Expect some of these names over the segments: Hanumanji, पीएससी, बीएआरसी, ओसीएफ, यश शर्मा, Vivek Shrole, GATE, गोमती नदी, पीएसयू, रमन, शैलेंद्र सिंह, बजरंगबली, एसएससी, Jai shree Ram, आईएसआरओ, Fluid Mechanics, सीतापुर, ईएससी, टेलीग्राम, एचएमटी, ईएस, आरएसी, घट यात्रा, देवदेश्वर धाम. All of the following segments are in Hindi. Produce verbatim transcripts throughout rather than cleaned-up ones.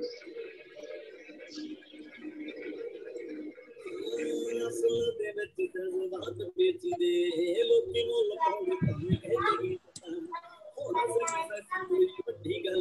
ठीक है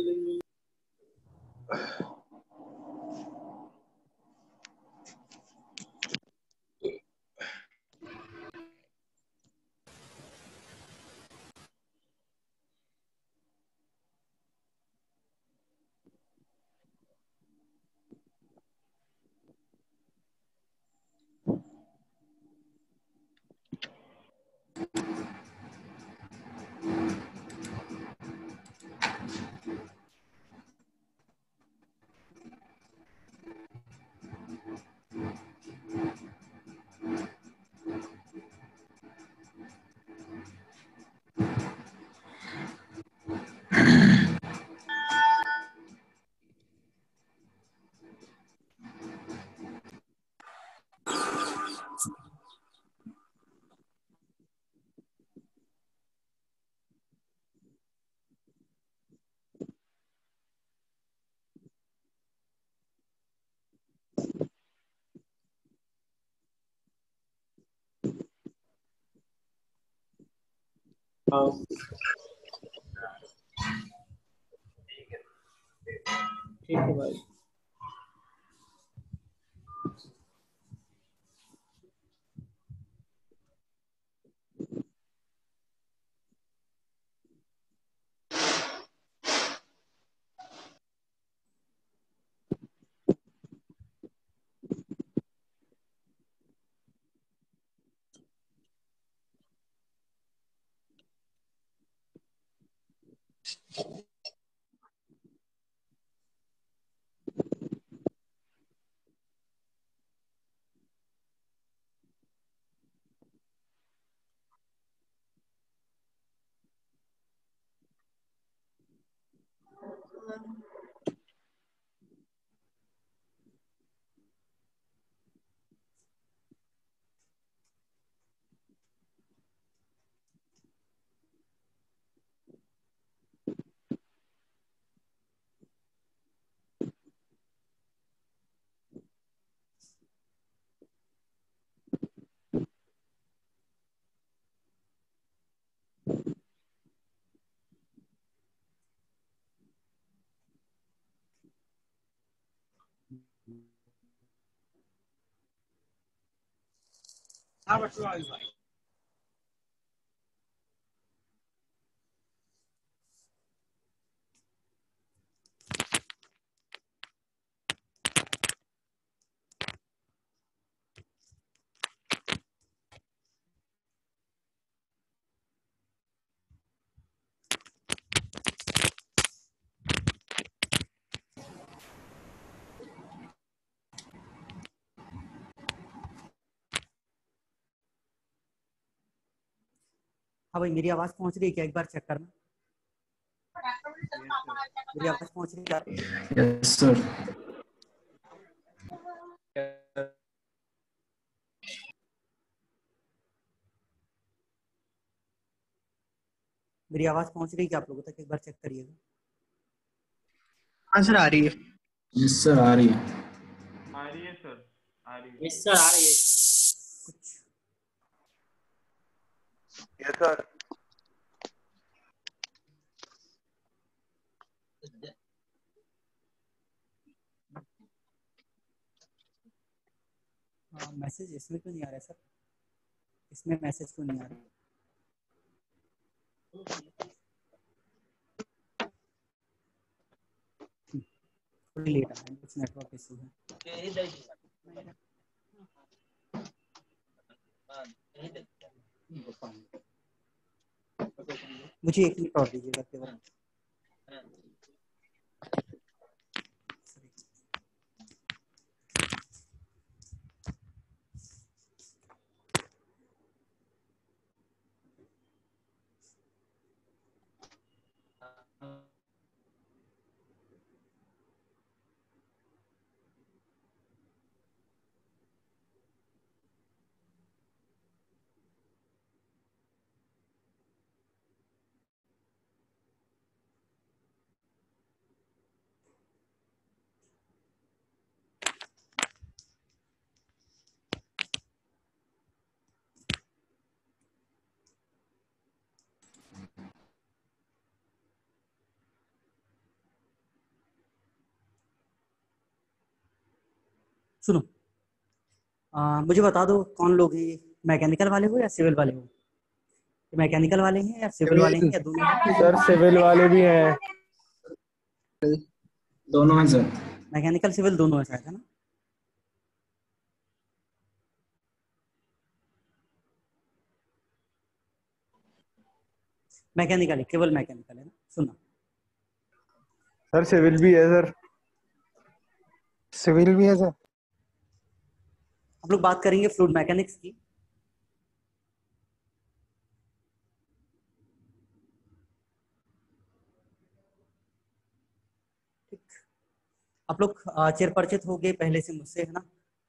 भाई, how much I like हाँ भाई, मेरी आवाज पहुंच रही है क्या? एक बार चेक करना, मेरी आवाज पहुंच रही है? Yes sir. मेरी आवाज पहुंच रही है क्या आप लोगों तक? एक बार चेक करिएगा। हाँ सर, आ रही है। यस सर, आ रही है। आ रही है सर, आ रही है। यस सर, आ रही है। यस सर, मैसेज इसमें क्यों नहीं आ रहा है सर? इसमें मैसेज क्यों नहीं आ रहा? लेट आया, कुछ नेटवर्क इशू है। मुझे एक मिनट और दीजिएगा केवल। सुनो, आ, मुझे बता दो कौन लोग हैं, मैकेनिकल वाले हो या सिविल वाले हो? मैकेनिकल वाले हैं या सिविल वाले हैं या दोनों? सर सिविल वाले भी हैं। दोनों हैं सर, मैकेनिकल सिविल दोनों है शायद, है ना? मैकेनिकल, केवल मैकेनिकल है ना? सुनना सर, सिविल भी है सर, सिविल भी है सर। हम लोग बात करेंगे फ्लूइड मैकेनिक्स की। आप लोग चिर परिचित हो गए पहले से मुझसे, है ना?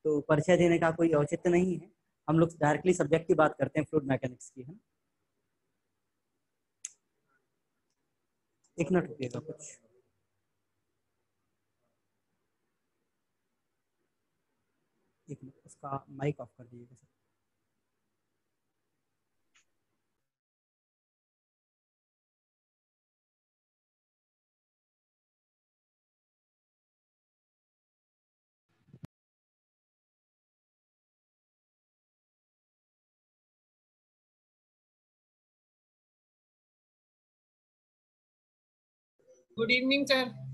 तो परिचय देने का कोई औचित्य नहीं है, हम लोग डायरेक्टली सब्जेक्ट की बात करते हैं फ्लूइड मैकेनिक्स की, है ना? एक मिनट रुकिएगा, कुछ एक मिनट, उसका माइक ऑफ कर दीजिएगा सर। Good evening sir.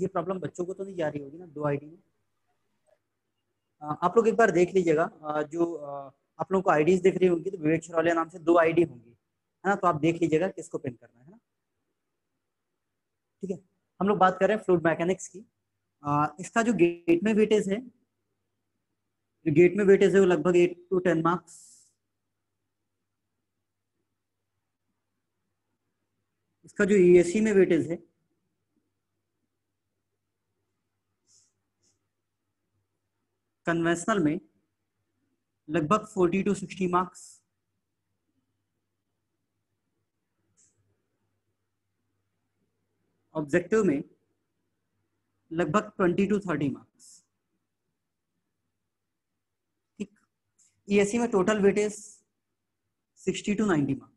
ये प्रॉब्लम बच्चों को तो नहीं जा रही होगी ना दो आईडी में? आप लोग एक बार देख लीजिएगा, जो आप लोगों को आईडीज दिख रही होंगी तो विवेक श्रोले नाम से दो आईडी होंगी, है ना? तो आप देख लीजिएगा किसको पिन करना है, है ना? ठीक है, हम लोग बात कर रहे हैं फ्लूइड मैकेनिक्स की। इसका जो गेट में वेटेज है, जो गेट में वेटेज है वो लगभग एट टू टेन मार्क्स का जो ईएससी में वेटेज है, कन्वेंशनल में लगभग forty to sixty marks, objective में लगभग ट्वेंटी टू थर्टी मार्क्स। ठीक, ईएससी में total weightage sixty to ninety marks,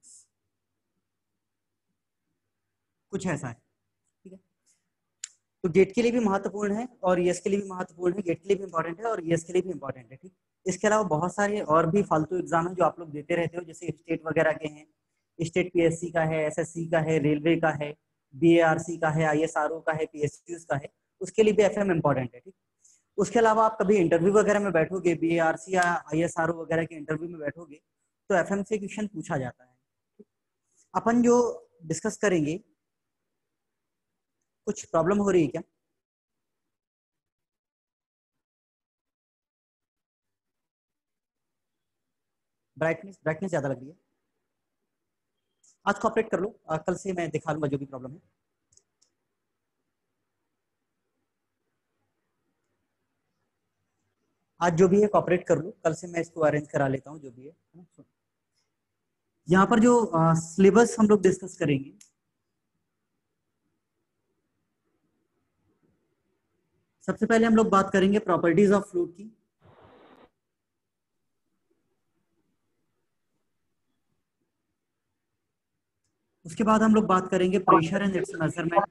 कुछ ऐसा है। ठीक है, तो गेट के लिए भी महत्वपूर्ण है और ईएस के लिए भी महत्वपूर्ण है, गेट के लिए भी इंपॉर्टेंट है और ईएस के लिए भी इंपॉर्टेंट है। ठीक, इसके अलावा बहुत सारे और भी फालतू एग्जाम हैं जो आप लोग देते रहते हो, जैसे स्टेट वगैरह के हैं, स्टेट पीएससी का है, एसएससी का है, रेलवे का है, बीएआरसी का है, आईएसआरओ का है, पीएसयू का है, उसके लिए भी एफएम इंपॉर्टेंट है। ठीक, उसके अलावा आप कभी इंटरव्यू वगैरह में बैठोगे, बीएआरसी या आईएसआरओ वगैरह के इंटरव्यू में बैठोगे तो एफएम से क्वेश्चन पूछा जाता है। अपन जो डिस्कस करेंगे, कुछ प्रॉब्लम हो रही है क्या? ब्राइटनेस ब्राइटनेस ज्यादा लग रही है। आज कॉपरेट कर लो, कल से मैं दिखा लूंगा जो भी प्रॉब्लम है। आज जो भी है कॉपरेट कर लो, कल से मैं इसको अरेंज करा लेता हूँ जो भी है। यहाँ पर जो सिलेबस हम लोग डिस्कस करेंगे, सबसे पहले हम लोग बात करेंगे प्रॉपर्टीज ऑफ फ्लूइड की। उसके बाद हम लोग बात करेंगे प्रेशर एंड इट्स मेजरमेंट।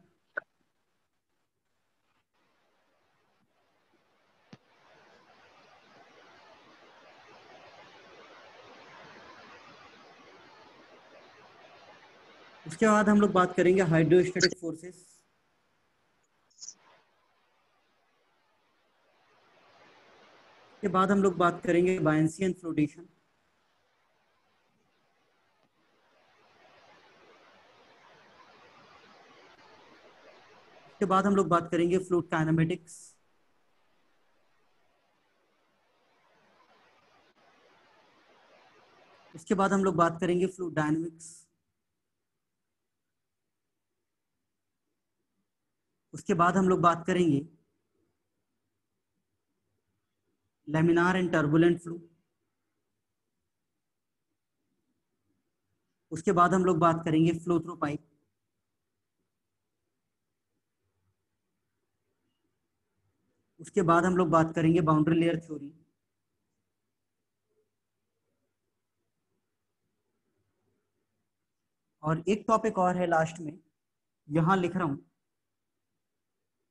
उसके बाद हम लोग बात करेंगे हाइड्रोस्टैटिक फोर्सेस। के बाद हम लोग बात करेंगे बायंसी एंड फ्लोटेशन। के बाद हम लोग बात करेंगे फ्लूइड काइनेमेटिक्स। उसके बाद हम लोग बात करेंगे फ्लूइड डायनामिक्स। उसके बाद हम लोग बात करेंगे लैमिनार एंड टर्बुलेंट फ्लो। उसके बाद हम लोग बात करेंगे फ्लो थ्रू पाइप। उसके बाद हम लोग बात करेंगे बाउंड्री लेयर थ्योरी। और एक टॉपिक और है लास्ट में, यहां लिख रहा हूं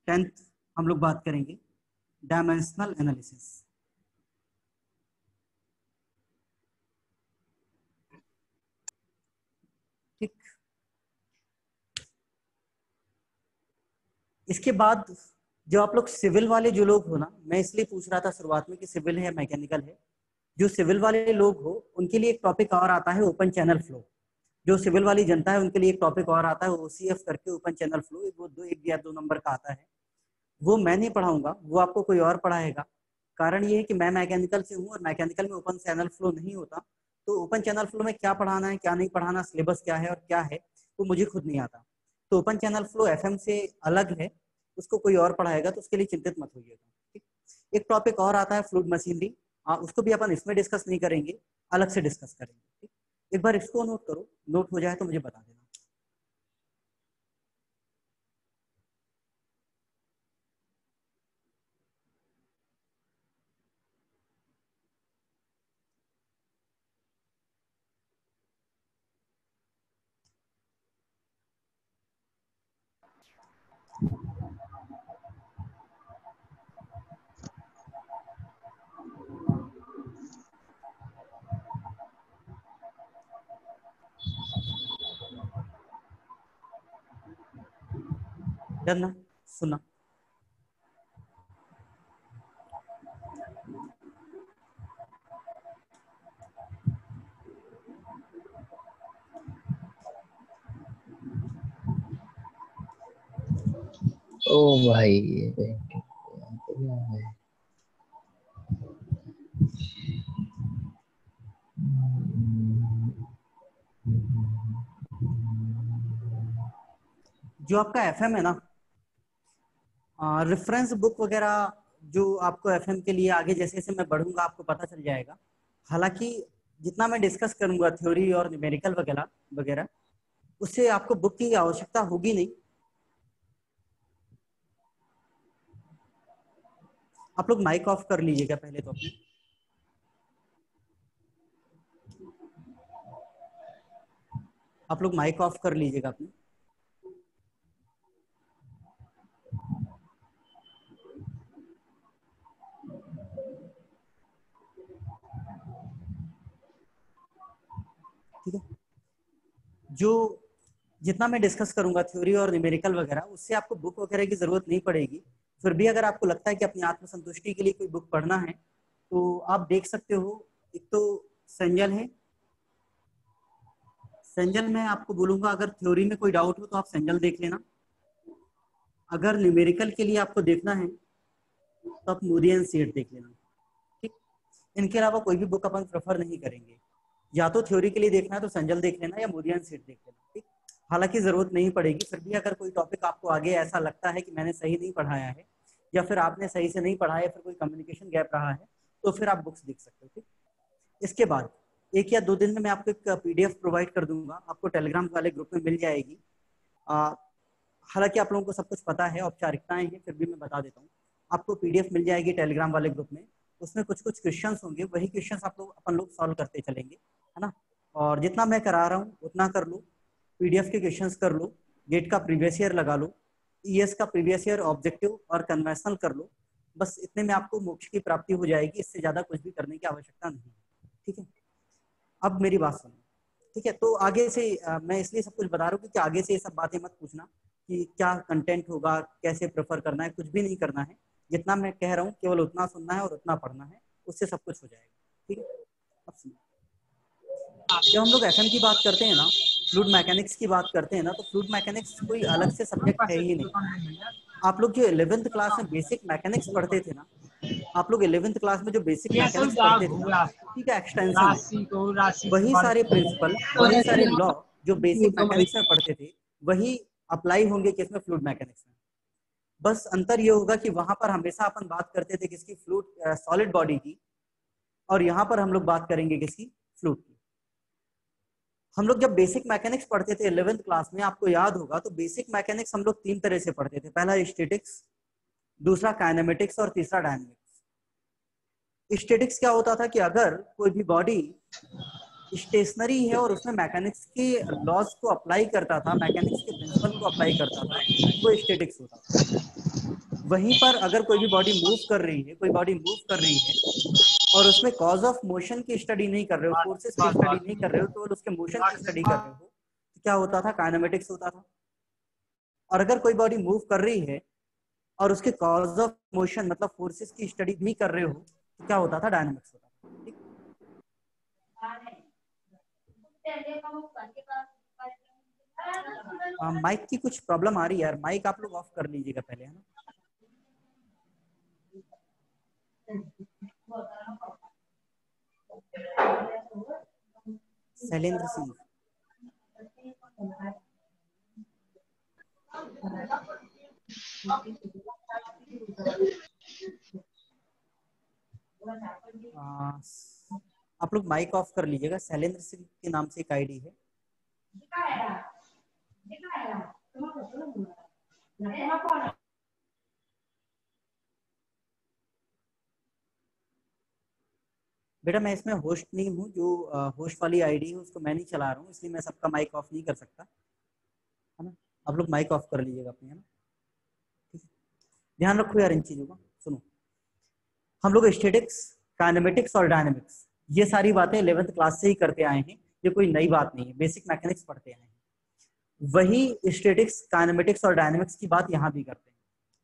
टेंथ हम लोग बात करेंगे डायमेंशनल एनालिसिस। ठीक, इसके बाद जो आप लोग सिविल वाले जो लोग हो ना, मैं इसलिए पूछ रहा था शुरुआत में कि सिविल है मैकेनिकल है, जो सिविल वाले लोग हो उनके लिए एक टॉपिक और आता है ओपन चैनल फ्लो। जो सिविल वाली जनता है उनके लिए एक टॉपिक और आता है ओसीएफ करके, ओपन चैनल फ्लो, वो दो एक या दो नंबर का आता है। वो मैं नहीं पढ़ाऊंगा, वो आपको कोई और पढ़ाएगा। कारण ये है कि मैं मैकेनिकल से हूँ और मैकेनिकल में ओपन चैनल फ्लो नहीं होता, तो ओपन चैनल फ्लो में क्या पढ़ाना है क्या नहीं पढ़ाना, सिलेबस क्या है और क्या है, वो मुझे खुद नहीं आता। तो ओपन चैनल फ्लो एफएम से अलग है, उसको कोई और पढ़ाएगा, तो उसके लिए चिंतित मत होइएगा। एक टॉपिक और आता है फ्लूइड मशीनरी, उसको भी अपन इसमें डिस्कस नहीं करेंगे, अलग से डिस्कस करेंगे। एक बार इसको नोट करो, नोट हो जाए तो मुझे बता देना। डरना सुना ओ भाई, जो आपका एफएम है ना, रेफरेंस बुक वगैरह जो आपको एफएम के लिए आगे जैसे जैसे मैं बढ़ूंगा आपको पता चल जाएगा। हालांकि जितना मैं डिस्कस करूंगा थ्योरी और न्यूमेरिकल वगैरह वगैरह, उससे आपको बुक की आवश्यकता होगी नहीं। आप लोग माइक ऑफ कर लीजिएगा पहले तो अपने। आप लोग माइक ऑफ कर लीजिएगा अपने। ठीक है, जो जितना मैं डिस्कस करूंगा थ्योरी और न्यूमेरिकल वगैरह, उससे आपको बुक वगैरह की जरूरत नहीं पड़ेगी। फिर भी अगर आपको लगता है कि अपनी आत्मसंतुष्टि के लिए कोई बुक पढ़ना है तो आप देख सकते हो। एक तो संजल है, संजल मैं आपको बोलूंगा अगर थ्योरी में कोई डाउट हो तो आप संजल देख लेना। अगर न्यूमेरिकल के लिए आपको देखना है तो आप मोरियन सीट देख लेना। ठीक, इनके अलावा कोई भी बुक अपन प्रेफर नहीं करेंगे। या तो थ्योरी के लिए देखना है तो संजल देख लेना या मोरियन सीट देख लेना। ठीक, हालांकि जरूरत नहीं पड़ेगी। फिर भी अगर कोई टॉपिक आपको आगे ऐसा लगता है कि मैंने सही नहीं पढ़ाया है या फिर आपने सही से नहीं पढ़ाया, फिर कोई कम्युनिकेशन गैप रहा है, तो फिर आप बुक्स देख सकते हो। ठीक, इसके बाद एक या दो दिन में मैं आपको एक पीडीएफ प्रोवाइड कर दूंगा, आपको टेलीग्राम वाले ग्रुप में मिल जाएगी। हालांकि आप लोगों को सब कुछ पता है, औपचारिकताएं हैं, फिर भी मैं बता देता हूँ। आपको पीडीएफ मिल जाएगी टेलीग्राम वाले ग्रुप में, उसमें कुछ कुछ क्वेश्चंस होंगे, वही क्वेश्चंस आप लोग अपन लोग सॉल्व करते चलेंगे, है ना। और जितना मैं करा रहा हूँ उतना कर लो, पीडीएफ के क्वेश्चंस कर लो, गेट का प्रीवियस ईयर लगा लो, ईएस का प्रीवियस ईयर ऑब्जेक्टिव और कन्वेंशनल कर लो। बस इतने में आपको मोक्ष की प्राप्ति हो जाएगी, इससे ज़्यादा कुछ भी करने की आवश्यकता नहीं। ठीक है, अब मेरी बात सुनो। ठीक है, तो आगे से आ, मैं इसलिए सब कुछ बता रहा हूँ कि आगे से ये सब बातें मत पूछना कि क्या कंटेंट होगा, कैसे प्रेफर करना है, कुछ भी नहीं करना है। जितना मैं कह रहा हूँ केवल उतना सुनना है और उतना पढ़ना है, उससे सब कुछ हो जाएगा। ठीक है, अब सुनो। जब हम लोग एफएम की बात करते हैं ना, फ्लूइड मैकेनिक्स की बात करते हैं ना, तो फ्लूइड मैकेनिक्स कोई अलग से सब्जेक्ट है ही नहीं। आप लोग जो इलेवेंथ क्लास में बेसिक मैकेनिक्स पढ़ते थे ना, आप लोग इलेवेंथ क्लास में जो बेसिक मैकेनिक्स पढ़ते थे ना, ठीक है, एक्सटेंशन, वही सारे प्रिंसिपल, वही सारे लॉ जो बेसिक मैकेनिक्स में पढ़ते थे, वही अप्लाई होंगे किसमें, फ्लूइड मैकेनिक्स में। बस अंतर ये होगा कि वहां पर हमेशा अपन बात करते थे किसकी, फ्लूइड सॉलिड बॉडी की, और यहाँ पर हम लोग बात करेंगे किसकी, फ्लूइड की। हम लोग जब बेसिक मैकेनिक्स पढ़ते थे इलेवेंथ क्लास में, आपको याद होगा, तो बेसिक मैकेनिक्स हम लोग तीन तरह से पढ़ते थे। पहला स्टैटिक्स, दूसरा काइनेमेटिक्स और तीसरा डायनेमिक्स। स्टैटिक्स क्या होता था कि अगर कोई भी बॉडी स्टेशनरी है और उसमें मैकेनिक्स के लॉज को अप्लाई करता था, मैकेनिक्स के प्रिंसिपल को अप्लाई करता था, वो स्टैटिक्स होता था। वहीं पर अगर कोई भी बॉडी मूव कर रही है कोई बॉडी मूव कर रही है और उसमें कॉज ऑफ मोशन की स्टडी नहीं कर रहे हो, फोर्सेस की स्टडी नहीं कर रहे हो, तो उसके मोशन की स्टडी कर रहे हो तो क्या होता था, काइनेमेटिक्स होता था। और अगर कोई बॉडी मूव कर रही है और उसके कॉज ऑफ मोशन मतलब फोर्सेस की स्टडी नहीं कर रहे हो तो क्या होता था, डायनामिक्स होता था। ठीक है, माइक की कुछ प्रॉब्लम आ रही है यार, माइक आप लोग ऑफ कर लीजिएगा पहले, है ना। शैलेंद्र सिंह, आप लोग माइक ऑफ कर लीजिएगा। शैलेंद्र सिंह के नाम से एक आईडी है। बेटा मैं इसमें होस्ट नहीं हूँ, जो होस्ट वाली आईडी है उसको मैं नहीं चला रहा हूँ, इसलिए मैं सबका माइक ऑफ नहीं कर सकता, है ना। आप लोग माइक ऑफ कर लीजिएगा अपने, है ना। ठीक है, ध्यान रखो यार इन चीज़ों का। सुनो, हम लोग स्टैटिक्स, काइनेमेटिक्स और डायनेमिक्स ये सारी बातें इलेवेंथ क्लास से ही करते आए हैं, ये कोई नई बात नहीं है, बेसिक मैकेनिक्स पढ़ते आए हैं। वही स्टैटिक्स, काइनेमेटिक्स और डायनेमिक्स की बात यहाँ भी करते हैं।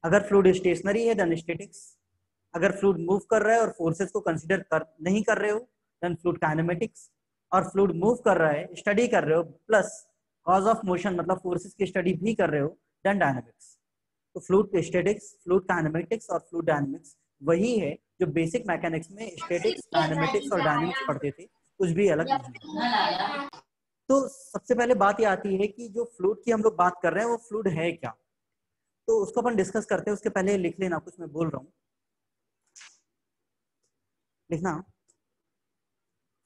अगर फ्लूइड स्टेशनरी है देन स्टैटिक्स, अगर फ्लूइड मूव कर रहा है और फोर्सेस को कंसिडर कर नहीं कर रहे हो देन फ्लूइड काइनेमेटिक्स, और फ्लूइड मूव कर रहा है, स्टडी कर रहे हो प्लस कॉज ऑफ मोशन मतलब फोर्सेस की स्टडी भी कर रहे हो देन डायनेमिक्स। तो फ्लूइड स्टैटिक्स, फ्लूइड काइनेमेटिक्स और फ्लूइड डायनेमिक्स वही है जो बेसिक मैकेनिक्स में स्टैटिक्स, काइनेमेटिक्स और डायनेमिक्स पढ़ते थे, कुछ भी अलग नहीं। तो सबसे पहले बात ये आती है कि जो फ्लूइड की हम लोग बात कर रहे हैं वो फ्लूइड है क्या, तो उसको अपन डिस्कस करते हैं। उसके पहले लिख लेना, कुछ मैं बोल रहा हूँ लिखना।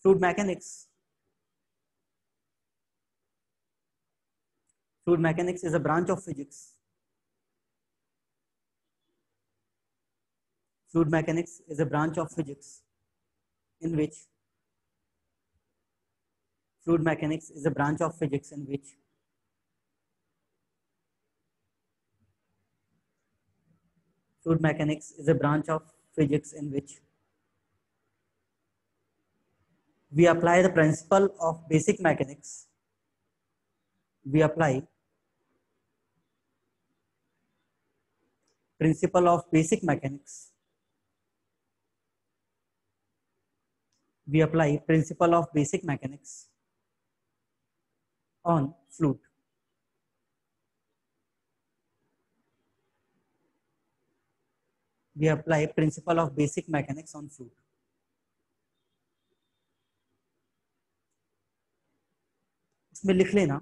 Fluid mechanics, fluid mechanics is a branch of physics. Fluid mechanics is a branch of physics in which fluid mechanics is a branch of physics in which fluid mechanics is a branch of physics in which we apply the principle of basic mechanics, we apply principle of basic mechanics, we apply principle of basic mechanics on fluid, we apply principle of basic mechanics on fluid। इसमें लिख लेना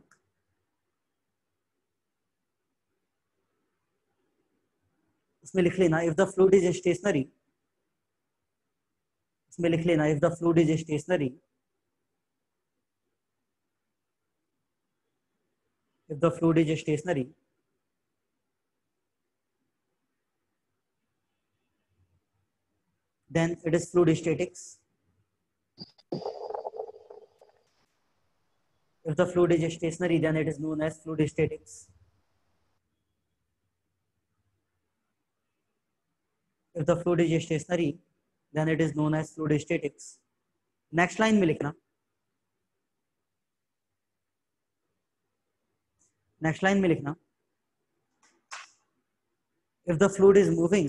इसमें लिख लेना if the fluid is stationary, इसमें लिख लेना if the fluid is stationary, if the fluid is stationary then it is fluid statics, if the fluid is stationary then it is known as fluid statics, if the fluid is stationary then it is known as fluid statics। next line में लिखना, next line में लिखना if the fluid is moving,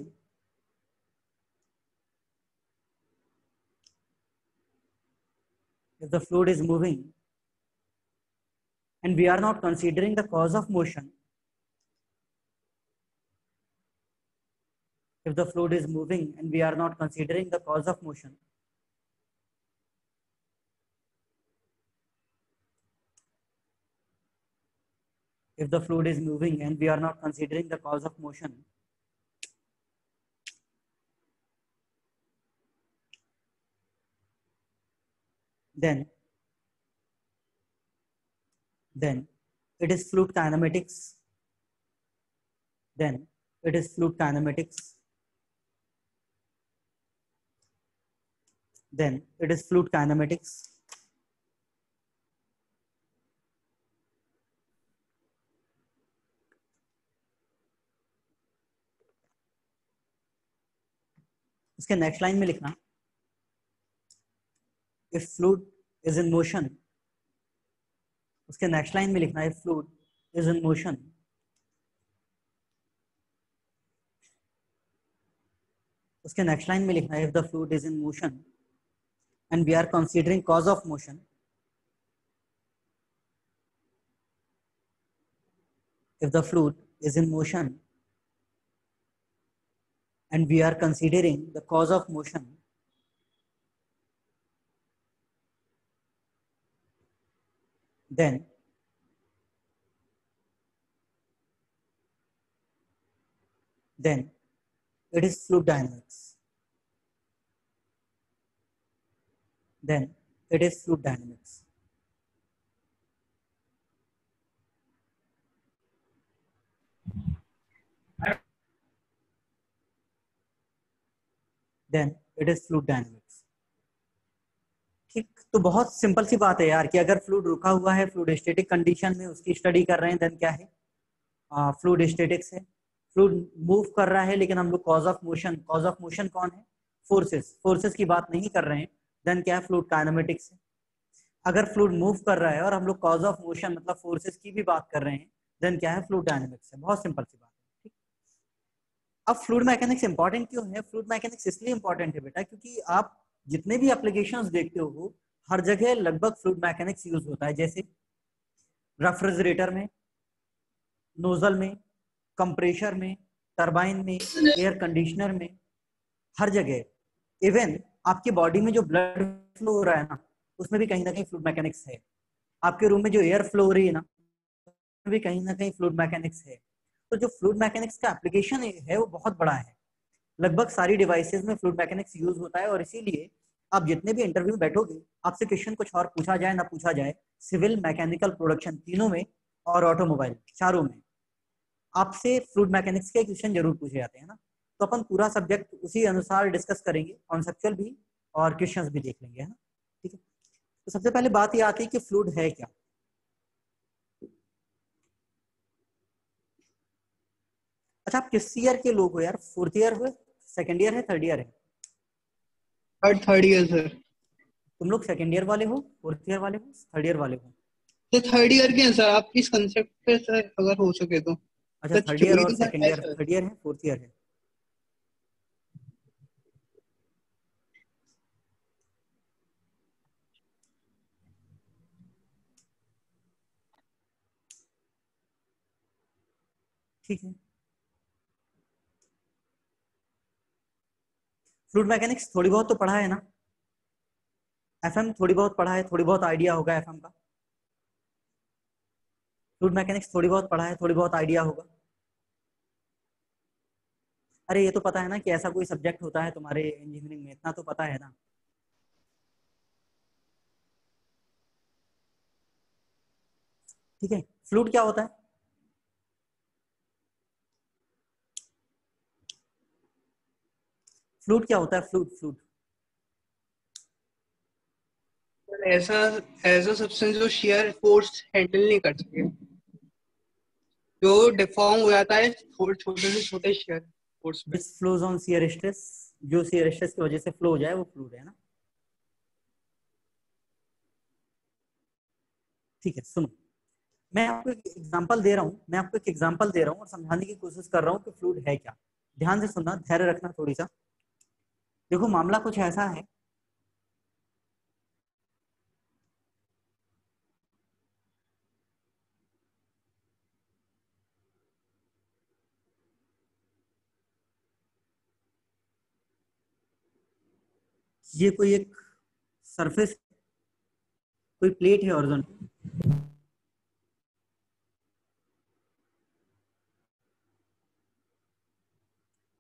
if the fluid is moving and we are not considering the cause of motion, if the fluid is moving and we are not considering the cause of motion if the fluid is moving and we are not considering the cause of motion then then it is fluid kinematics, then it is fluid kinematics, then it is fluid kinematics, उसके नेक्स्ट लाइन में लिखना if fluid is in motion, उसके नेक्स्ट लाइन में लिखना if fluid is in motion उसके नेक्स्ट लाइन में लिखना if the fluid is in motion and we are considering cause of motion, if the fluid is in motion and we are considering the cause of motion, then then it is fluid dynamics, then it is fluid dynamics. Then it is fluid dynamics. ठीक, तो बहुत सिंपल सी बात है यार कि अगर फ्लूड रुका हुआ है, फ्लूड स्टेटिक कंडीशन में उसकी स्टडी कर रहे हैं, देन क्या है, फ्लूड स्टेटिक्स है, फ्लूड मूव कर रहा है, लेकिन हम लोग cause of motion, cause of motion कौन है, फोर्सेस, फोर्सेस की बात नहीं कर रहे हैं, देन क्या है, फ्लूड काइनेमेटिक्स है। अगर फ्लूड मूव कर रहा है और हम लोग कॉज ऑफ मोशन मतलब फोर्सेस की भी बात कर रहे हैं, देन क्या है, फ्लूड डायनेमिक्स है। बहुत सिंपल सी बात। अब फ्लूइड मैकेनिक्स इंपॉर्टेंट क्यों है? फ्लूइड मैकेनिक्स इसलिए इंपॉर्टेंट है बेटा क्योंकि आप जितने भी एप्लीकेशंस देखते हो हर जगह लगभग फ्लूइड मैकेनिक्स यूज होता है, जैसे रेफ्रिजरेटर में, नोजल में, कंप्रेशर में, टरबाइन में, एयर कंडीशनर में, हर जगह। इवन आपके बॉडी में जो ब्लड फ्लो हो रहा है ना उसमें भी कहीं ना कहीं फ्लूइड मैकेनिक्स है। आपके रूम में जो एयर फ्लो हो रही है ना उसमें भी कहीं ना कहीं फ्लूइड मैकेनिक्स है। तो जो फ्लूइड मैकेनिक्स का एप्लीकेशन है वो बहुत बड़ा है, लगभग सारी डिवाइसेस में फ्लूइड मैकेनिक्स यूज होता है। और इसीलिए आप जितने भी इंटरव्यू में बैठोगे आपसे क्वेश्चन कुछ और पूछा जाए ना पूछा जाए, सिविल, मैकेनिकल, प्रोडक्शन तीनों में और ऑटोमोबाइल चारों में आपसे फ्लूइड मैकेनिक्स के क्वेश्चन जरूर पूछे जाते हैं ना। तो अपन पूरा सब्जेक्ट उसी अनुसार डिस्कस करेंगे, कॉन्सेप्चुअल भी और क्वेश्चन भी देख लेंगे, है ना। ठीक है, तो सबसे पहले बात यह आती है कि फ्लूइड है क्या। अच्छा, आप किस ईयर के लोग हो यार? फोर्थ ईयर हो, सेकंड ईयर है, थर्ड ईयर है? Third third year sir. तुम लोग सेकंड ईयर वाले हो, फोर्थ ईयर वाले हो, थर्ड ईयर वाले हो? तो थर्ड ईयर के हैं सर। आप इस कांसेप्ट पे सर अगर हो सके तो। अच्छा, थर्ड ईयर और सेकंड ईयर, थर्ड ईयर है, फोर्थ ईयर है। ठीक है, फ्लूइड मैकेनिक्स थोड़ी बहुत तो पढ़ा है ना, एफएम थोड़ी बहुत पढ़ा है, थोड़ी बहुत आइडिया होगा एफएम का। फ्लूइड मैकेनिक्स थोड़ी बहुत पढ़ा है, थोड़ी बहुत आइडिया होगा। अरे ये तो पता है ना कि ऐसा कोई सब्जेक्ट होता है तुम्हारे इंजीनियरिंग में, इतना तो पता है ना। ठीक है, फ्लूइड क्या होता है? फ्लूइड क्या होता है? फ्लूइड फ्लूइड ऐसा ऐसा सब्सटेंस जो शेयर फोर्स हैंडल नहीं कर सके, जो डिफॉर्म हो जाता है छोटे से छोटे शेयर फोर्स में, फ्लोज ऑन शियर स्ट्रेस, जो शियर स्ट्रेस की वजह से फ्लो हो जाए वो फ्लूइड है ना। ठीक है, सुनो, मैं आपको एक एग्जांपल दे रहा हूँ, मैं आपको एक एग्जांपल दे रहा हूँ और समझाने की कोशिश कर रहा हूँ कि फ्लूइड है क्या। ध्यान से सुनना, धैर्य रखना थोड़ी सा। देखो मामला कुछ ऐसा है, ये कोई एक सरफेस, कोई प्लेट है हॉरिजॉन्टल,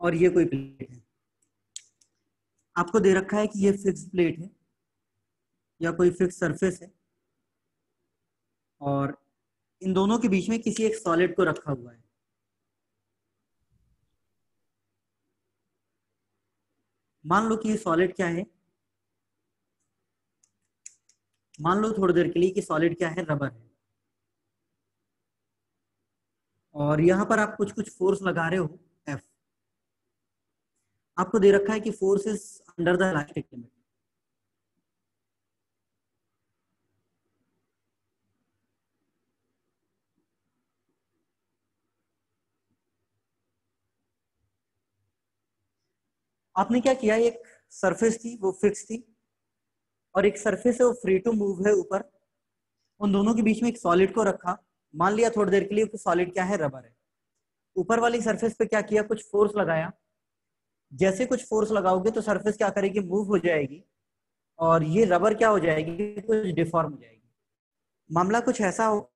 और ये कोई प्लेट है। आपको दे रखा है कि ये फिक्स प्लेट है या कोई फिक्स सरफेस है और इन दोनों के बीच में किसी एक सॉलिड को रखा हुआ है। मान लो कि ये सॉलिड क्या है, मान लो थोड़ी देर के लिए कि सॉलिड क्या है, रबर है। और यहां पर आप कुछ कुछ फोर्स लगा रहे हो, आपको दे रखा है कि force is under the elastic limit. आपने क्या किया, एक सरफेस थी वो फिक्स थी और एक सरफेस है वो फ्री टू मूव है ऊपर, उन दोनों के बीच में एक सॉलिड को रखा, मान लिया थोड़ी देर के लिए सॉलिड क्या है, रबर है। ऊपर वाली सरफेस पे क्या किया, कुछ फोर्स लगाया, जैसे कुछ फोर्स लगाओगे तो सरफेस क्या करेगी, मूव हो जाएगी और ये रबर क्या हो जाएगी, कुछ डिफॉर्म हो जाएगी। मामला कुछ ऐसा हो,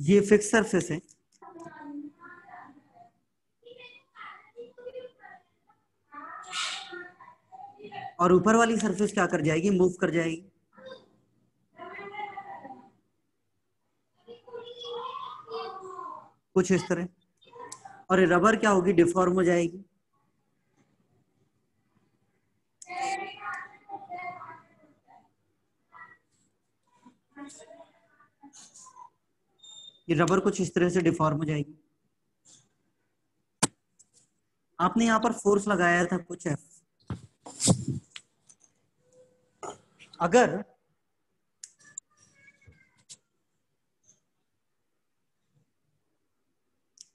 ये फिक्स सरफेस है, और ऊपर वाली सरफेस क्या कर जाएगी, मूव कर जाएगी। कुछ इस तरह, और ये रबर क्या होगी, डिफॉर्म हो जाएगी। ये रबर कुछ इस तरह से डिफॉर्म हो जाएगी। आपने यहाँ पर फोर्स लगाया था कुछ है, अगर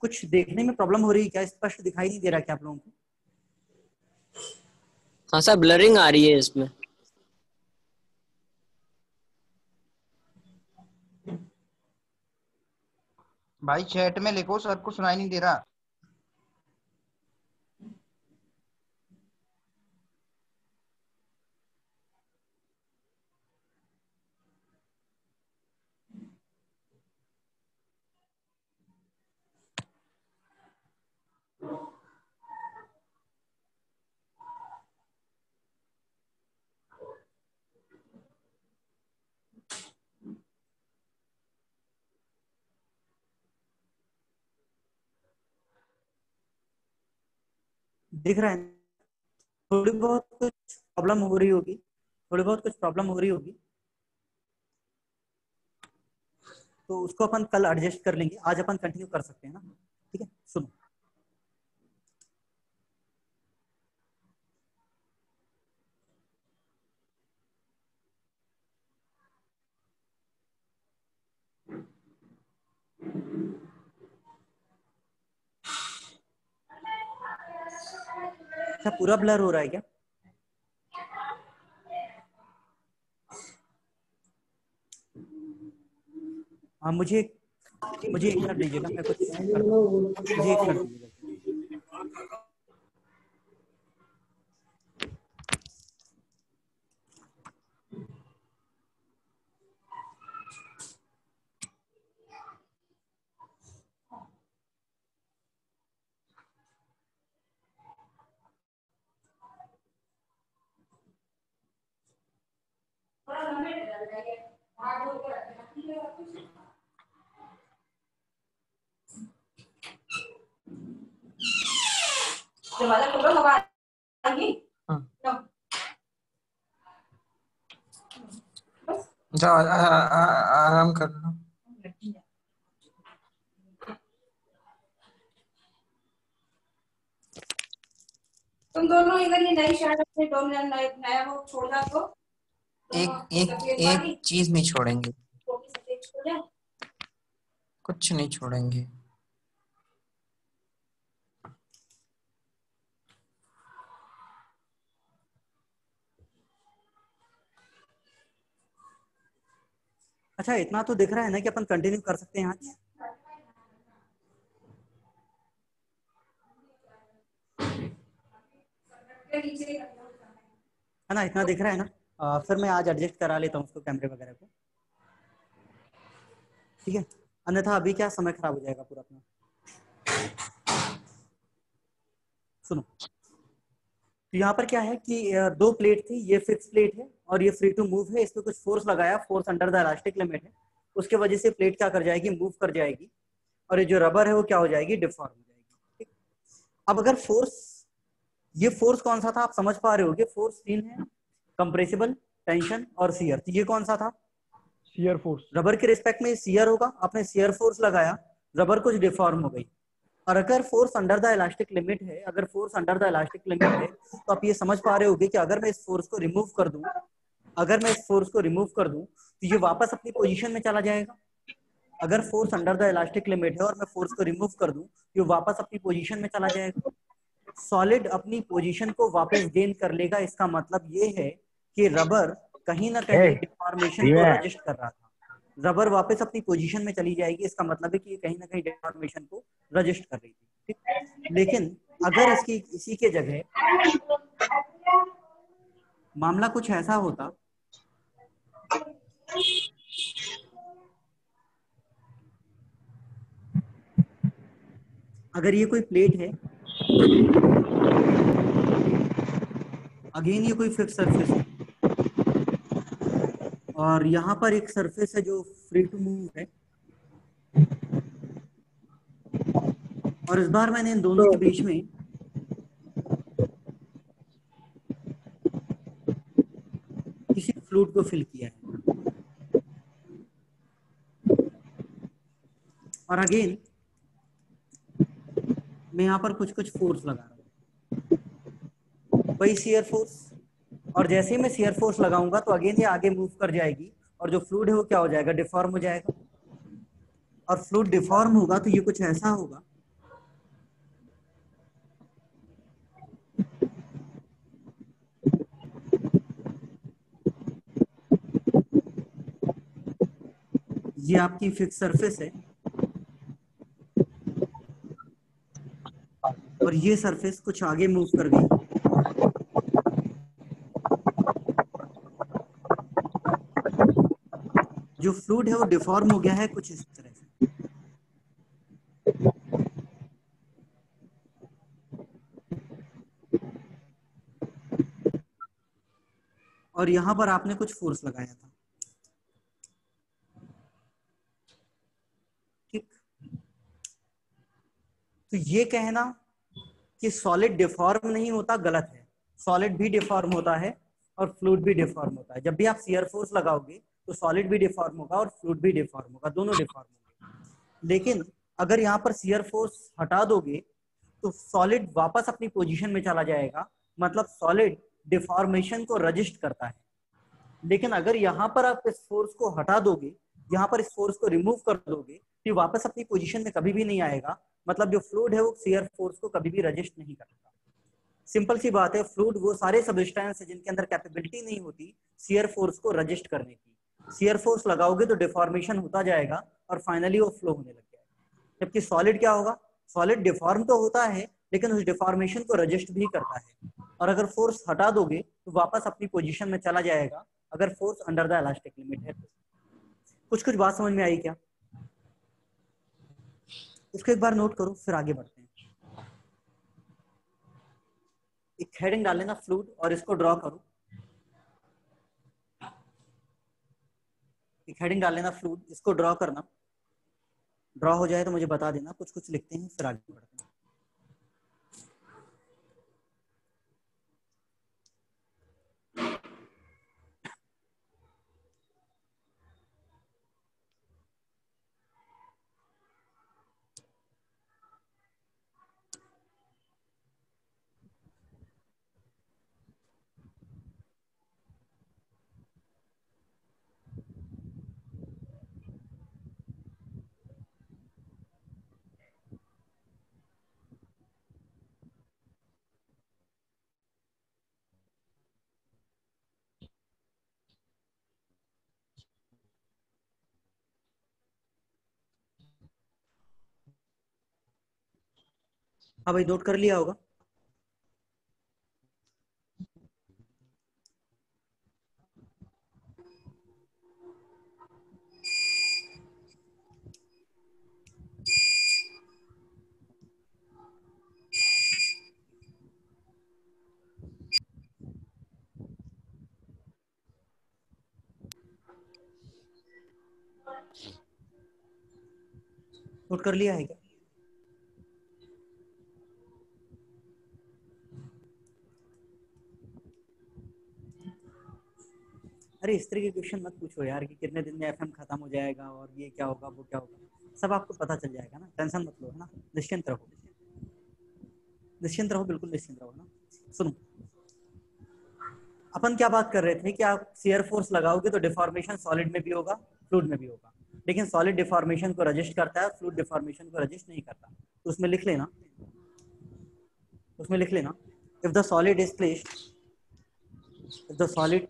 कुछ देखने में प्रॉब्लम हो रही है क्या, स्पष्ट दिखाई नहीं दे रहा क्या आप लोगों को? हाँ सर, ब्लरिंग आ रही है इसमें। भाई चैट में लिखो, सर को सुनाई नहीं दे रहा। दिख रहा है थोड़ी बहुत कुछ प्रॉब्लम हो रही होगी, थोड़ी बहुत कुछ प्रॉब्लम हो रही होगी तो उसको अपन कल एडजस्ट कर लेंगे, आज अपन कंटिन्यू कर सकते हैं ना, ठीक है। सुनो, अच्छा पूरा ब्लर हो रहा है क्या? हाँ, मुझे मुझे एक मिनट दीजिएगा, मैं कुछ कर, मुझे एक मिनट दीजिएगा। जा आराम कर लो। तुम दोनों इधर ये नई शर्ट अपने दोनों नया वो छोड़ना तो एक एक एक चीज नहीं छोड़ेंगे, कुछ नहीं छोड़ेंगे। अच्छा, इतना तो दिख रहा है ना कि अपन कंटिन्यू कर सकते हैं आज। है ना, इतना दिख रहा है ना, आ, फिर मैं आज एडजस्ट करा लेता हूँ उसको, कैमरे वगैरह को, ठीक है, अन्यथा अभी क्या समय खराब हो जाएगा पूरा अपना। सुनो, तो यहाँ पर क्या है कि दो प्लेट थी, ये फिक्स प्लेट है और ये फ्री टू मूव है, इसमें कुछ फोर्स लगाया, force under the elastic limit है, उसके वजह से प्लेट क्या कर जाएगी, मूव कर जाएगी और ये जो रबर है वो क्या हो जाएगी, डिफॉर्म हो जाएगी। अब अगर फोर्स, ये फोर्स कौन सा था आप समझ पा रहे होगे, फोर्स तीन है, कंप्रेसिबल, टेंशन और शियर। ये कौन सा था? Shear force. रबर के रिस्पेक्ट में शियर होगा, आपने शियर फोर्स लगाया, रबर कुछ डिफॉर्म हो गई। और अगर force under the elastic limit है, अगर force under the elastic limit है तो आप ये समझ पा रहे होगे कि अगर मैं इस फोर्स को रिमूव कर दूं, अगर मैं इस फोर्स को रिमूव कर दूं तो ये वापस अपनी पोजीशन में चला जाएगा। अगर force under the elastic limit है और मैं फोर्स को रिमूव कर दूं तो ये वापस अपनी पोजीशन में चला जाएगा। सॉलिड अपनी पोजीशन को वापस गेन कर लेगा। इसका मतलब ये है कि रबर कहीं ना कहीं डिफॉर्मेशन को रजिस्ट कर रहा था। रबर वापस अपनी पोजीशन में चली जाएगी। इसका मतलब है कि ये कहीं ना कहीं डिफॉर्मेशन को रजिस्ट कर रही थी, ठीक। लेकिन अगर इसकी इसी के जगह मामला कुछ ऐसा होता, अगर ये कोई प्लेट है, अगेन ये कोई फिक्स सरफेस है और यहाँ पर एक सरफेस है जो फ्री टू मूव है, और इस बार मैंने इन दोनों के बीच में किसी फ्लूइड को फिल किया है। और अगेन मैं यहाँ पर कुछ कुछ फोर्स लगा रहा हूँ, वही शियर फोर्स। और जैसे ही मैं शियर फोर्स लगाऊंगा तो अगेन ये आगे मूव कर जाएगी और जो फ्लूइड है वो क्या हो जाएगा, डिफॉर्म हो जाएगा। और फ्लूइड डिफॉर्म होगा तो ये कुछ ऐसा होगा, ये आपकी फिक्स सरफेस है और ये सरफेस कुछ आगे मूव कर गई। जो फ्लूइड है वो डिफॉर्म हो गया है कुछ इस तरह से। और यहां पर आपने कुछ फोर्स लगाया था, ठीक। तो ये कहना कि सॉलिड डिफॉर्म नहीं होता गलत है। सॉलिड भी डिफॉर्म होता है और फ्लूइड भी डिफॉर्म होता है। जब भी आप शियर फोर्स लगाओगे तो सॉलिड भी डिफॉर्म होगा और फ्लूइड भी डिफॉर्म होगा, दोनों डिफॉर्म होंगे। लेकिन अगर यहाँ पर शियर फोर्स हटा दोगे तो सॉलिड वापस अपनी पोजीशन में चला जाएगा, मतलब सॉलिड डिफॉर्मेशन को रजिस्ट करता है। लेकिन अगर यहाँ पर आप इस फोर्स को हटा दोगे, यहाँ पर इस फोर्स को रिमूव कर दोगे तो वापस अपनी पोजिशन में कभी भी नहीं आएगा, मतलब जो फ्लूइड है वो शियर फोर्स को कभी भी रजिस्ट नहीं करता। सिंपल सी बात है, फ्लूइड वो सारे सब्सटेंस है जिनके अंदर कैपेबिलिटी नहीं होती शियर फोर्स को रजिस्ट करने की। शियर फोर्स लगाओगे तो डिफॉर्मेशन होता जाएगा और फाइनली वो फ्लो होने लग जाएगा। जबकि सॉलिड क्या होगा, सॉलिड डिफॉर्म तो होता है लेकिन उस डिफॉर्मेशन को रजिस्ट भी करता है। और अगर फोर्स हटा दोगे तो वापस अपनी पोजीशन में चला जाएगा, अगर force under the elastic limit है। कुछ कुछ बात समझ में आई क्या? इसको एक बार नोट करो, फिर आगे बढ़ते हैं। एक हेडिंग डाल लेना फ्लूइड और इसको ड्रॉ करो। हेडिंग डाल लेना फ्लूइड, इसको ड्रॉ करना। ड्रॉ हो जाए तो मुझे बता देना। कुछ कुछ लिखते हैं फिर आगे बढ़ते हैं। हाँ भाई, नोट कर लिया होगा। नोट कर लिया है क्या? अरे इस तरह के क्वेश्चन मत पूछो यार कि कितने दिन में एफएम खत्म हो जाएगा और ये क्या होगा वो क्या होगा, सब आपको पता चल जाएगा ना, टेंशन मत लो, है ना, निश्चिंत रहो, निश्चिंत रहो, बिल्कुल निश्चिंत रहो ना। सुनो, अपन क्या बात कर रहे थे कि आप शियर फोर्स लगाओगे तो डिफॉर्मेशन सॉलिड में भी होगा फ्लूइड में भी होगा, लेकिन सॉलिड डिफॉर्मेशन को रजिस्ट करता है, फ्लूइड डिफॉर्मेशन को रजिस्ट नहीं करता। तो उसमें लिख लेना, उसमें लिख लेना if the solid is placed, if the solid is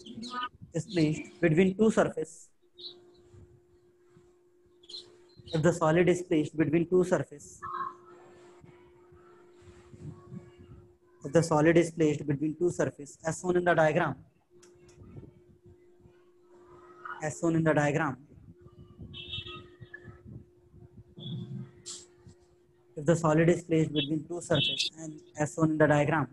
placed between two surface, if the solid is placed between two surface, if the solid is placed between two surface as shown in the diagram, as shown in the diagram, if the solid is placed between two surface and as shown in the diagram,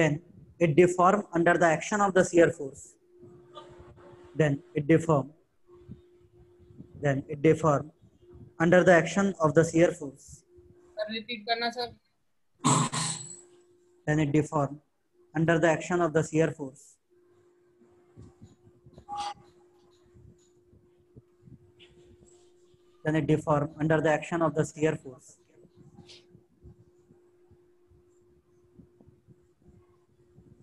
then it deform under the action of the shear force, then it deform, then it deform under the action of the shear force. Sir, repeat karna sir. Then it deform under the action of the shear force. Then it deform under the action of the shear force.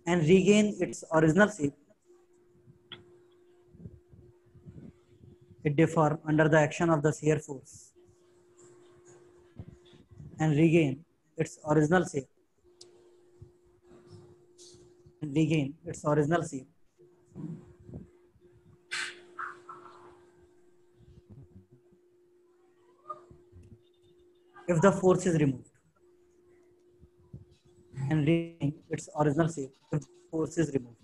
And regain its original shape. It deform under the action of the shear force and regain its original shape. And regain its original shape. If the force is removed and regain its original shape, if the force is removed.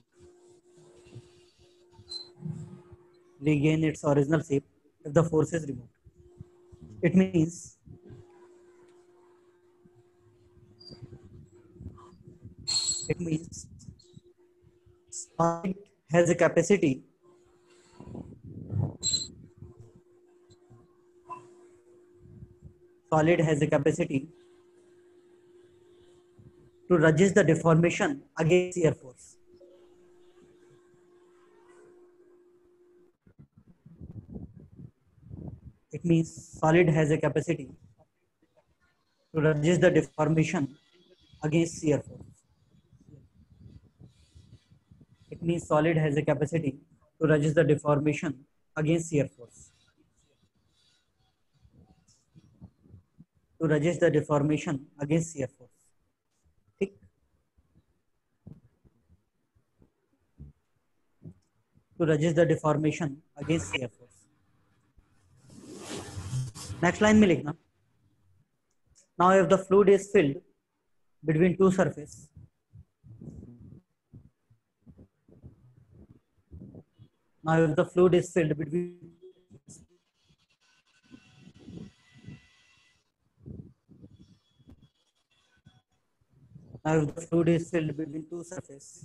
Regain its original shape if the force is removed. It means it means solid has a capacity. Solid has a capacity to resist the deformation against shear force. It means solid has a capacity to resist the deformation against shear force. It means solid has a capacity to resist the deformation against shear force. To resist the deformation against shear force. ठीक? To resist the deformation against shear force. Next line में लिखना now if the fluid is filled between two surface, now if the fluid is filled between, now if the fluid is filled between two surface,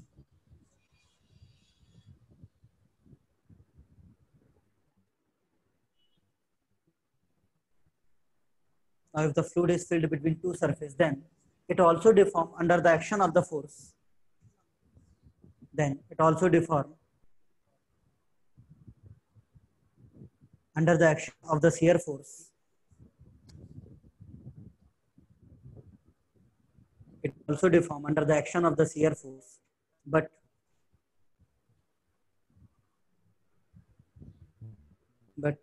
now if the fluid is filled between two surfaces, then it also deform under the action of the force, then it also deform under the action of the shear force. It also deform under the action of the shear force, but but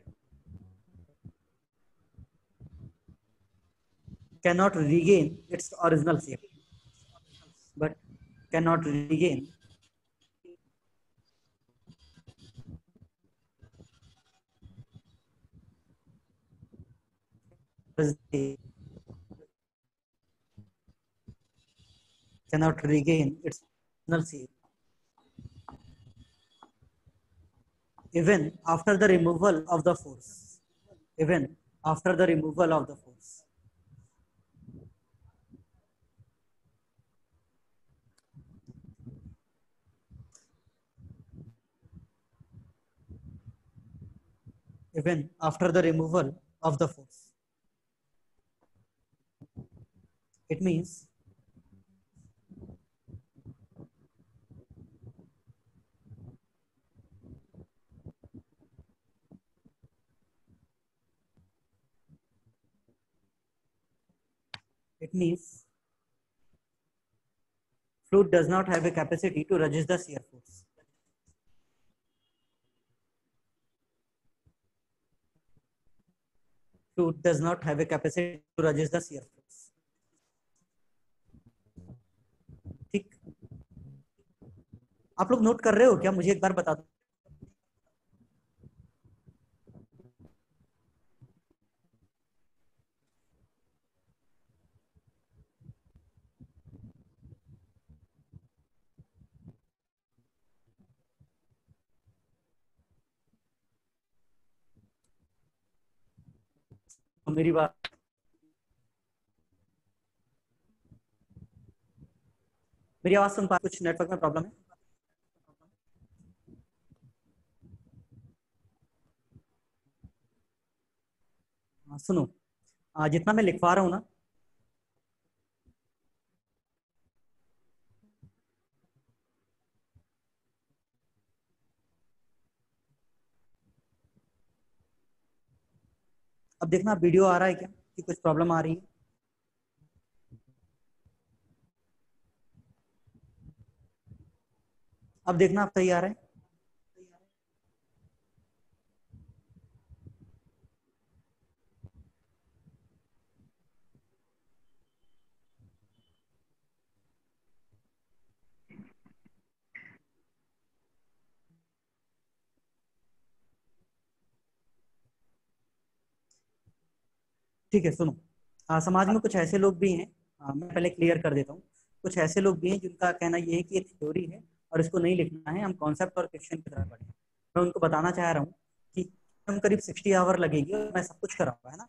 cannot regain its original shape, but cannot regain cannot regain its original shape even after the removal of the force, even after the removal of the force. Even after the removal of the force. It means it means fluid does not have a capacity to resist the shear force. Fluid does not have a capacity to resist the shear force. ठीक, आप लोग नोट कर रहे हो क्या? मुझे एक बार बता दो। मेरी बात मेरी आवाज सुन पा, कुछ नेटवर्क में प्रॉब्लम है? आ, सुनो, आ, जितना मैं लिखवा रहा हूं ना, अब देखना वीडियो आ रहा है क्या, कि कुछ प्रॉब्लम आ रही है? अब देखना आप तैयार है? ठीक है, सुनो, आ, समाज में कुछ ऐसे लोग भी हैं, आ, मैं पहले क्लियर कर देता हूँ, कुछ ऐसे लोग भी हैं जिनका कहना ये है कि ये थ्योरी है और इसको नहीं लिखना है, हम कॉन्सेप्ट और क्वेश्चन की तरफ बढ़े। मैं उनको बताना चाह रहा हूँ कि हम करीब साठ आवर लगेगी और मैं सब कुछ कराऊंगा, है ना।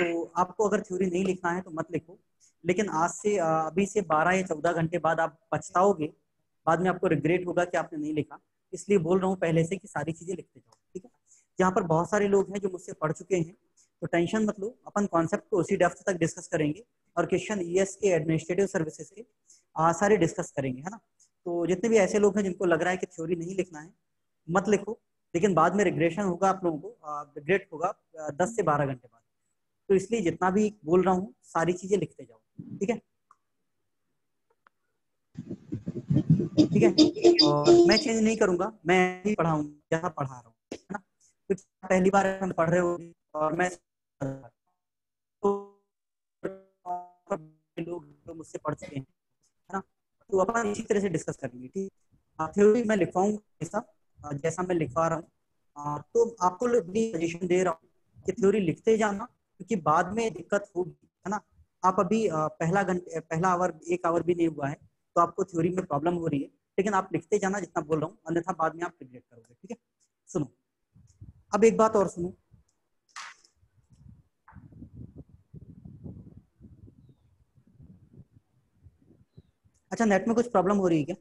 तो आपको अगर थ्योरी नहीं लिखना है तो मत लिखो, लेकिन आज से आ, अभी से बारह या चौदह घंटे बाद आप पछताओगे, बाद में आपको रिग्रेट होगा कि आपने नहीं लिखा। इसलिए बोल रहा हूँ पहले से कि सारी चीज़ें लिखते जाओ, ठीक है। यहाँ पर बहुत सारे लोग हैं जो मुझसे पढ़ चुके हैं, तो टेंशन मत लो, अपन कॉन्सेप्ट को उसी डेप्थ तक डिस्कस करेंगे और क्वेश्चन ईएस के, एडमिनिस्ट्रेटिव सर्विसेज के आ, सारे डिस्कस करेंगे, है ना। तो जितने भी ऐसे लोग हैं जिनको लग रहा है कि थ्योरी नहीं लिखना है, मत लिखो, लेकिन बाद में रिग्रेशन होगा, आप लोगों को रिग्रेट होगा दस से बारह घंटे बाद। तो इसलिए जितना भी बोल रहा हूँ सारी चीजें लिखते जाओ, ठीक है ठीक है। और मैं चेंज नहीं करूंगा, मैं ही पढ़ाऊंगा जहाँ पढ़ा रहा हूँ, है ना। तो पहली बार हम पढ़ रहे हो और मैं तो लोग मुझसे पढ़ चुके हैं, है ना। तो अपन इसी तरह से डिस्कस करेंगे, ठीक है। थ्योरी मैं लिखवाऊंगा जैसा जैसा मैं लिखवा रहा हूँ। तो आपको सजेशन दे रहा हूँ कि थ्योरी लिखते जाना, क्योंकि बाद में दिक्कत होगी, है ना। आप अभी पहला घंटे पहला आवर एक आवर भी नहीं हुआ है तो आपको थ्योरी में प्रॉब्लम हो रही है, लेकिन आप लिखते जाना जितना बोल रहा हूँ, अन्यथा बाद में आप रिग्रेट करोगे, ठीक है। सुनो, अब एक बात और सुनो, अच्छा नेट में कुछ प्रॉब्लम हो रही है क्या?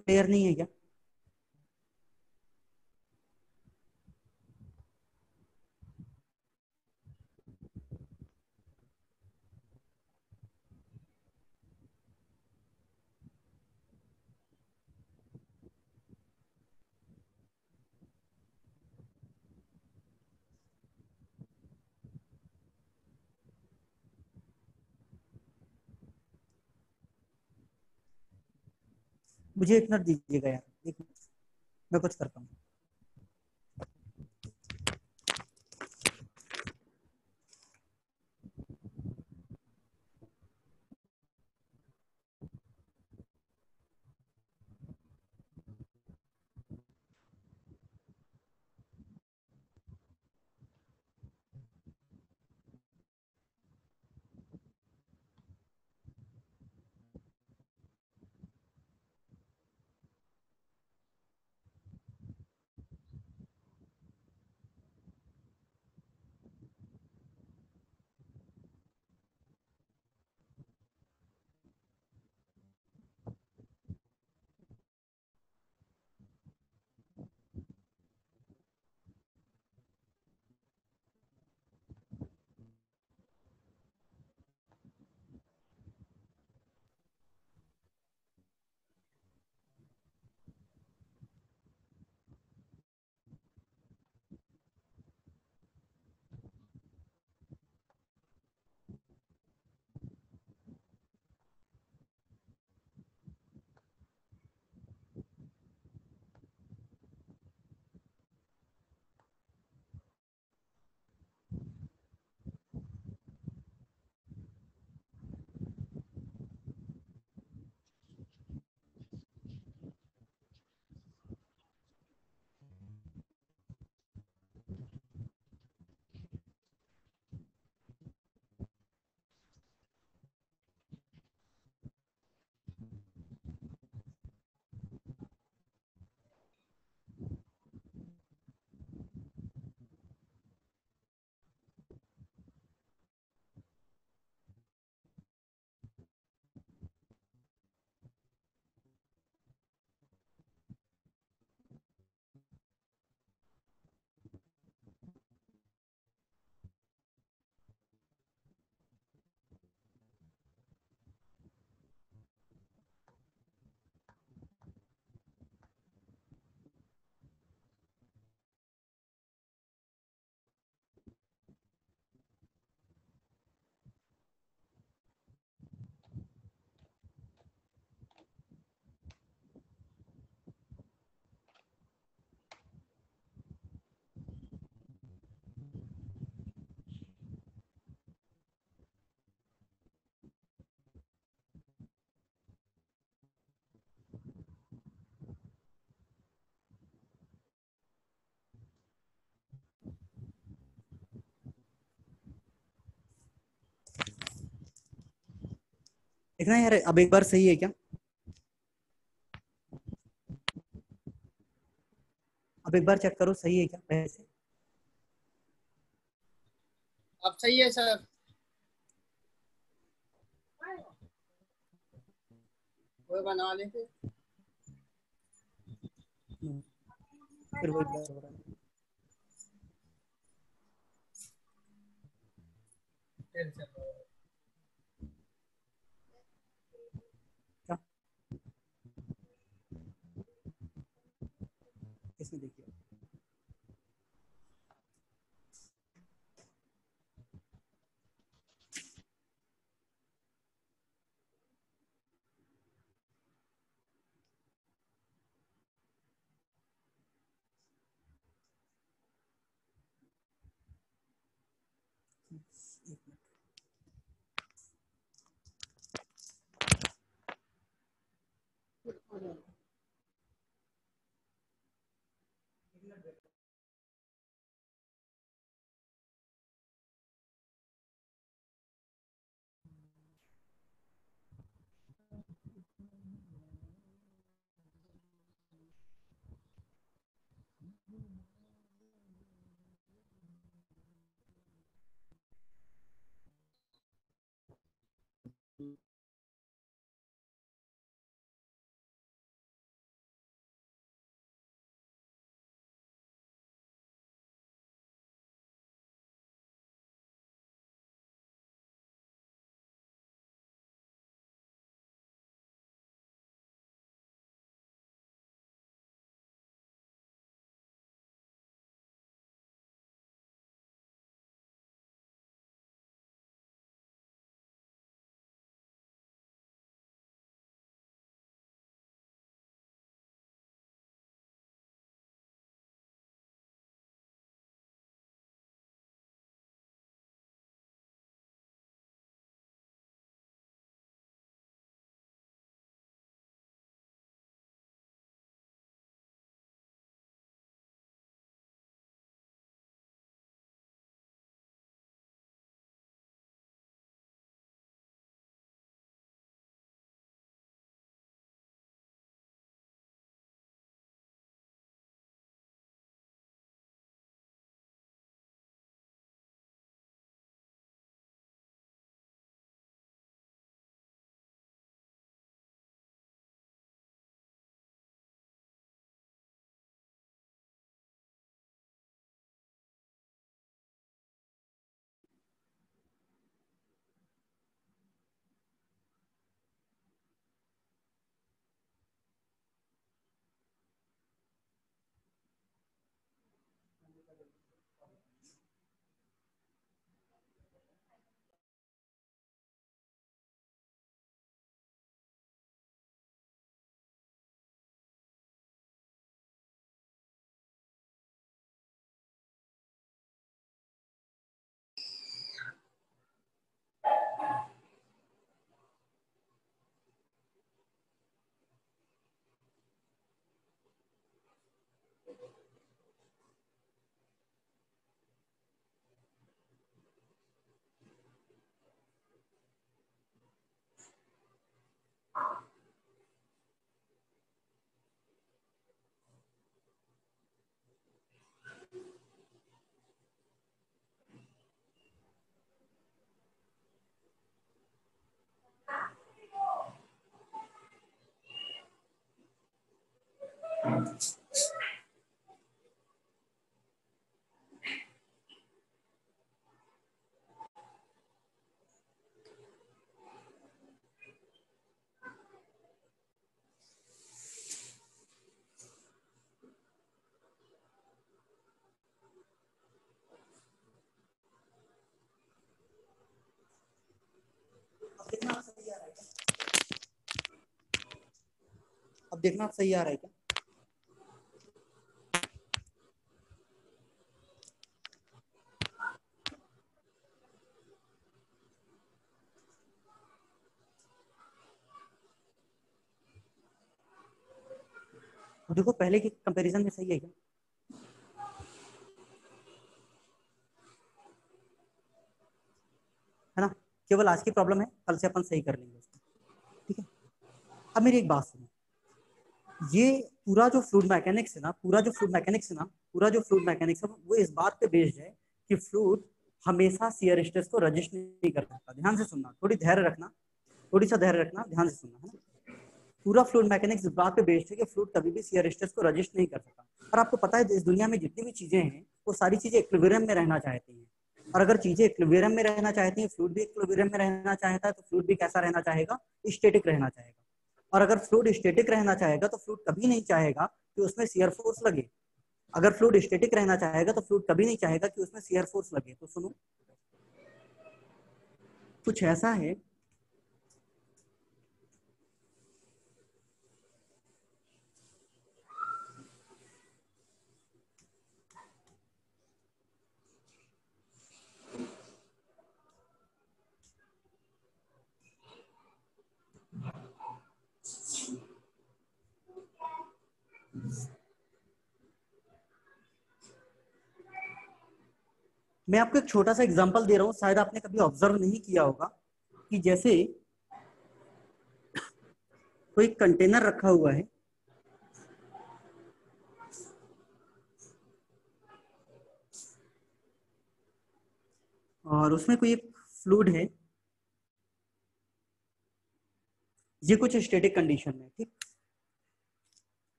क्लियर नहीं है क्या? मुझे एक मिनट दीजिएगा यार, एक मिनट, मैं कुछ करता हूँ। देखना यार, अब एक बार सही है क्या, अब एक बार चेक करो सही है क्या पहले से। अब सही है सर। वो बना लेते फिर वो बार इसमें देखिए देखना आप सही आ रहा है क्या, अब देखना आप सही आ रहा है क्या। देखो पहले के कंपैरिजन में सही है क्या, है ना। केवल आज की प्रॉब्लम है, कल से अपन सही कर लेंगे उसको। अब मेरी एक बात सुनो, ये पूरा जो फ्लूइड मैकेनिक्स है ना पूरा जो फ्लूइड मैकेनिक्स है ना पूरा जो फ्लूइड मैकेनिक्स है वो इस बात पे बेस्ड है कि फ्लूइड हमेशा शियर स्ट्रेस को रजिस्ट नहीं कर सकता। ध्यान से सुनना, थोड़ी धैर्य रखना, थोड़ी सा धैर्य रखना, ध्यान से सुनना है ना। पूरा फ्लूइड मैकेनिक्स इस बात पे बेस्ड है कि फ्लूइड कभी भी शियर स्ट्रेस को रजिस्ट नहीं कर सकता। और आपको पता है इस दुनिया में जितनी भी चीजें हैं वो सारी चीजें इक्विलिब्रियम में रहना चाहती हैं, और अगर चीजें इक्विलिब्रियम में रहना चाहती हैं, फ्लूइड भी इक्विलिब्रियम में रहना चाहता है, तो फ्लूइड भी कैसा रहना चाहेगा? स्टैटिक रहना चाहेगा। और अगर फ्लूइड स्टैटिक रहना चाहेगा तो फ्लूइड कभी नहीं चाहेगा कि उसमें शियर फोर्स लगे। अगर फ्लूइड स्टैटिक रहना चाहेगा तो फ्लूइड कभी नहीं चाहेगा कि उसमें शियर फोर्स लगे। तो सुनो, कुछ ऐसा है मैं आपको एक छोटा सा एग्जांपल दे रहा हूं, शायद आपने कभी ऑब्जर्व नहीं किया होगा कि जैसे कोई कंटेनर रखा हुआ है, और उसमें कोई एक फ्लूइड है, ये कुछ स्टैटिक कंडीशन में, ठीक।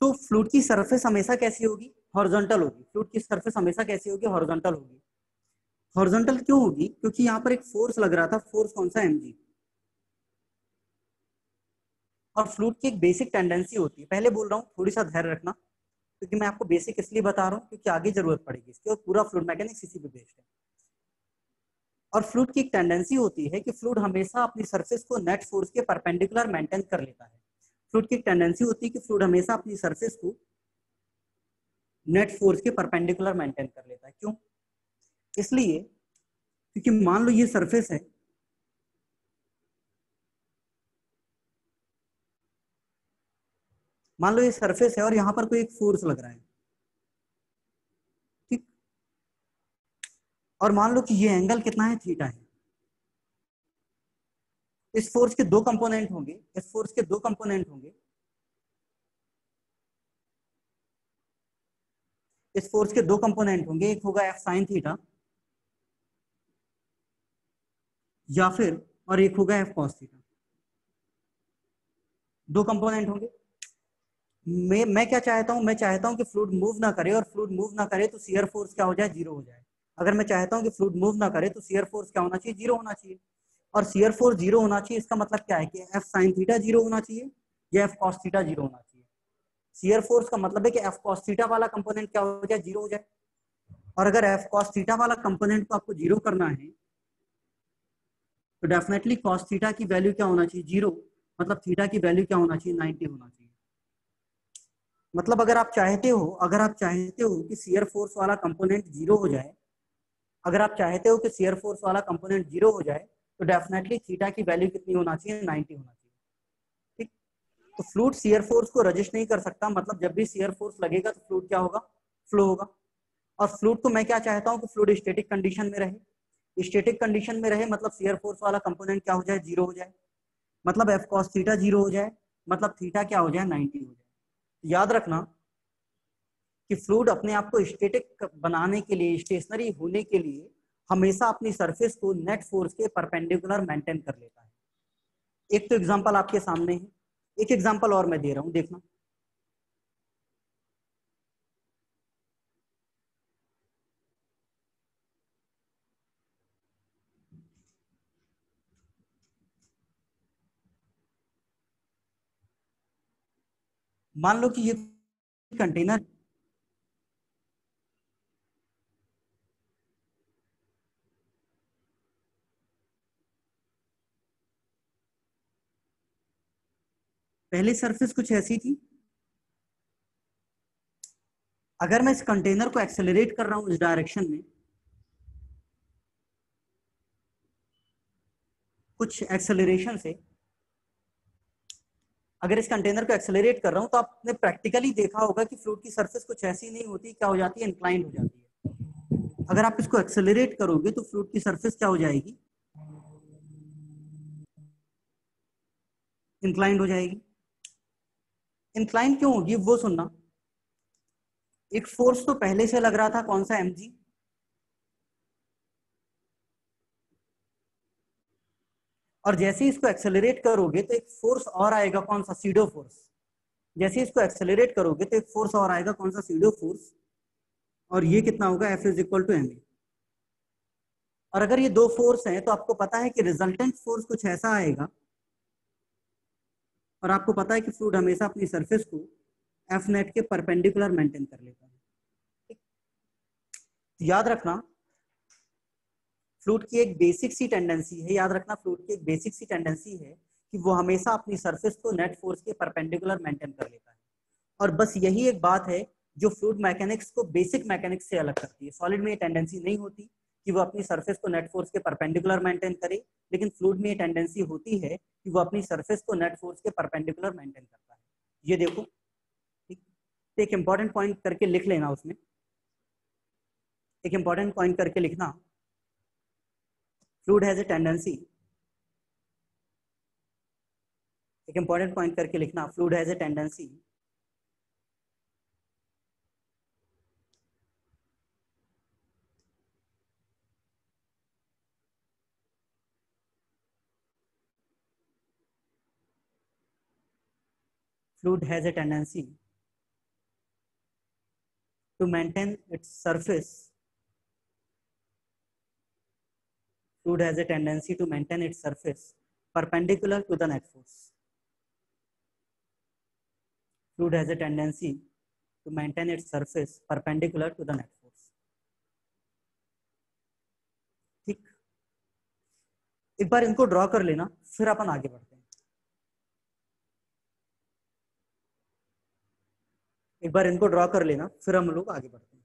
तो फ्लूइड की सरफेस हमेशा कैसी होगी? हॉरिजॉन्टल होगी। फ्लूइड की सरफेस हमेशा कैसी होगी? हॉरिजॉन्टल होगी। हॉरिजॉन्टल क्यों होगी? क्योंकि यहाँ पर एक फोर्स लग रहा था। फोर्स कौन सा? एमजी। और फ्लूइड की एक बेसिक टेंडेंसी होती है, पहले बोल रहा हूँ थोड़ी सा धैर्य रखना, क्योंकि मैं आपको बेसिक इसलिए बता रहा हूँ क्योंकि आगे जरूरत पड़ेगी इसकी, और पूरा फ्लूइड मैकेनिक्स इसी पे बेस्ड है। और फ्लूइड की एक टेंडेंसी होती है कि फ्लूइड हमेशा अपनी सरफेस को नेट फोर्स के परपेंडिकुलर मेंटेन कर लेता है। फ्लूइड की एक टेंडेंसी होती है कि फ्लूइड हमेशा अपनी सरफेस को नेट फोर्स के परपेंडिकुलर मेंटेन कर लेता है। क्यों? इसलिए क्योंकि मान लो ये सरफेस है, मान लो ये सरफेस है और यहां पर कोई एक फोर्स लग रहा है, ठीक। और मान लो कि ये एंगल कितना है? थीटा है। इस फोर्स के दो कंपोनेंट होंगे, इस फोर्स के दो कंपोनेंट होंगे, इस फोर्स के दो कंपोनेंट होंगे। एक होगा एफ साइन थीटा या फिर, और एक होगा एफ कॉस थीटा। दो कंपोनेंट होंगे। मैं मैं क्या चाहता हूं? मैं चाहता हूं कि फ्लूइड मूव ना करे, और फ्लूइड मूव ना करे तो शियर फोर्स क्या हो जाए? जीरो हो जाए। अगर मैं चाहता हूं कि फ्लूइड मूव ना करे तो शियर फोर्स क्या होना चाहिए? जीरो होना चाहिए। और शियर फोर्स जीरो होना चाहिए, इसका मतलब क्या है? कि एफ साइन थीटा जीरो होना चाहिए या एफ कॉस थीटा जीरो होना चाहिए। शियर फोर्स का मतलब है कि एफ कॉस थीटा वाला कंपोनेंट क्या हो जाए? जीरो हो जाए। और अगर एफ कॉस थीटा वाला कंपोनेंट को आपको जीरो करना है तो डेफिनेटली कॉस थीटा की वैल्यू क्या होना चाहिए? जीरो। मतलब थीटा की वैल्यू क्या होना चाहिए? नाइंटी होना चाहिए। मतलब अगर आप चाहते हो अगर आप चाहते हो कि शियर फोर्स वाला कंपोनेंट जीरो हो जाए अगर आप चाहते हो कि शियर फोर्स वाला कंपोनेंट जीरो हो जाए तो डेफिनेटली थीटा की वैल्यू कितनी होना चाहिए? नाइंटी होना चाहिए। तो फ्लूइड शियर फोर्स को रजिस्ट नहीं कर सकता, मतलब जब भी शियर फोर्स लगेगा तो फ्लूइड क्या होगा? फ्लो होगा। और फ्लूइड को मैं क्या चाहता हूँ? कि फ्लूइड स्टैटिक कंडीशन में रहे। स्टैटिक कंडीशन में रहे मतलब शियर फोर्स वाला कंपोनेंट क्या हो जाए? जीरो हो जाए। मतलब एफ कॉस थीटा जीरो हो जाए, मतलब थीटा क्या हो जाए? नाइन्टी हो जाए। याद रखना कि फ्लूइड अपने आप को स्टैटिक बनाने के लिए, स्टेशनरी होने के लिए हमेशा अपनी सर्फेस को नेट फोर्स के परपेंडिकुलर मेंटेन कर लेता है। एक तो एग्जाम्पल आपके सामने है, एक एग्जांपल और मैं दे रहा हूं, देखना। मान लो कि ये कंटेनर, पहले सरफेस कुछ ऐसी थी। अगर मैं इस कंटेनर को एक्सेलरेट कर रहा हूं इस डायरेक्शन में, कुछ एक्सेलरेशन से अगर इस कंटेनर को एक्सेलरेट कर रहा हूं तो आपने प्रैक्टिकली देखा होगा कि फ्लूइड की सरफेस कुछ ऐसी नहीं होती, क्या हो जाती है? इंक्लाइंड हो जाती है। अगर आप इसको एक्सेलरेट करोगे तो फ्लूइड की सरफेस क्या हो जाएगी? इंक्लाइंड हो जाएगी। इंक्लाइन क्यों होगी वो सुनना। एक फोर्स तो पहले से लग रहा था, कौन सा, mg, और जैसे इसको एक्सेलरेट करोगे तो एक फोर्स और आएगा, कौन सा, सीडो फोर्स। जैसे इसको एक्सेलरेट करोगे तो एक फोर्स और आएगा, कौन सा, सीडो फोर्स। और ये कितना होगा, F is equal to M A. और अगर ये दो फोर्स हैं तो आपको पता है कि रिजल्टेंट फोर्स कुछ ऐसा आएगा, और आपको पता है कि फ्लूइड हमेशा अपनी सरफेस को एफ नेट के परपेंडिकुलर मेंटेन कर लेता है। तो याद रखना फ्लूइड की एक बेसिक सी टेंडेंसी है, याद रखना फ्लूइड की एक बेसिक सी टेंडेंसी है कि वो हमेशा अपनी सरफेस को नेट फोर्स के परपेंडिकुलर मेंटेन कर लेता है। और बस यही एक बात है जो फ्लूइड मैकेनिक्स को बेसिक मैकेनिक्स से अलग करती है। सॉलिड में ये टेंडेंसी नहीं होती कि वो अपनी सरफेस को नेट फोर्स के परपेंडिकुलर मेंटेन करे, लेकिन फ्लूइड में ये टेंडेंसी होती है कि वो अपनी सरफेस को नेट फोर्स के परपेंडिकुलर मेंटेन करता है। ये देखो, ठीक, एक इम्पॉर्टेंट पॉइंट करके लिख लेना, उसमें एक इम्पॉर्टेंट पॉइंट करके लिखना, फ्लूइड हैज ए टेंडेंसी, एक इम्पॉर्टेंट पॉइंट करके लिखना, fluid has a tendency Fluid has a tendency to maintain its surface. Fluid has a tendency to maintain its surface perpendicular to the net force. Fluid has a tendency to maintain its surface perpendicular to the net force. ठीक, एक बार इनको ड्रॉ कर लेना, फिर अपन आगे बढ़ते हैं। एक बार इनको ड्रॉ कर लेना फिर हम लोग आगे बढ़ते हैं।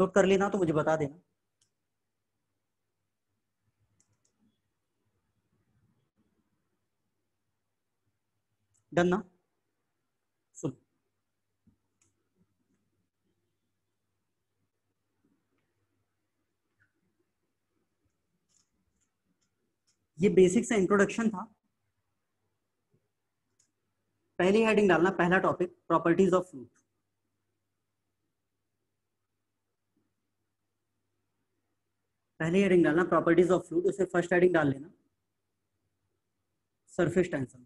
नोट कर लेना तो मुझे बता देना। डन ना? ये बेसिक सा इंट्रोडक्शन था। पहली हेडिंग डालना, पहला टॉपिक, प्रॉपर्टीज ऑफ फ्लूइड। पहली हेडिंग डालना प्रॉपर्टीज ऑफ फ्लूइड, उसे फर्स्ट हेडिंग डाल लेना सरफेस टेंशन।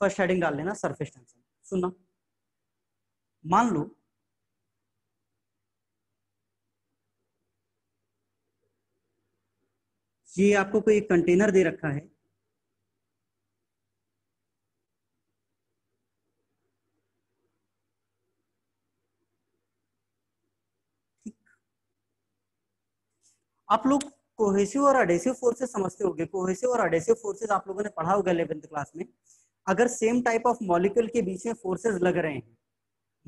फर्स्ट हेडिंग डाल लेना सरफेस टेंशन। सुनना, मान लो ये आपको कोई एक कंटेनर दे रखा है, ठीक। आप लोग कोहेसिव और एडेसिव फोर्सेस समझते होंगे। कोहेसिव और एडेसिव फोर्सेस आप लोगों ने पढ़ा होगा इलेवेंथ क्लास में। अगर सेम टाइप ऑफ मॉलिक्यूल के बीच में फोर्सेस लग रहे हैं,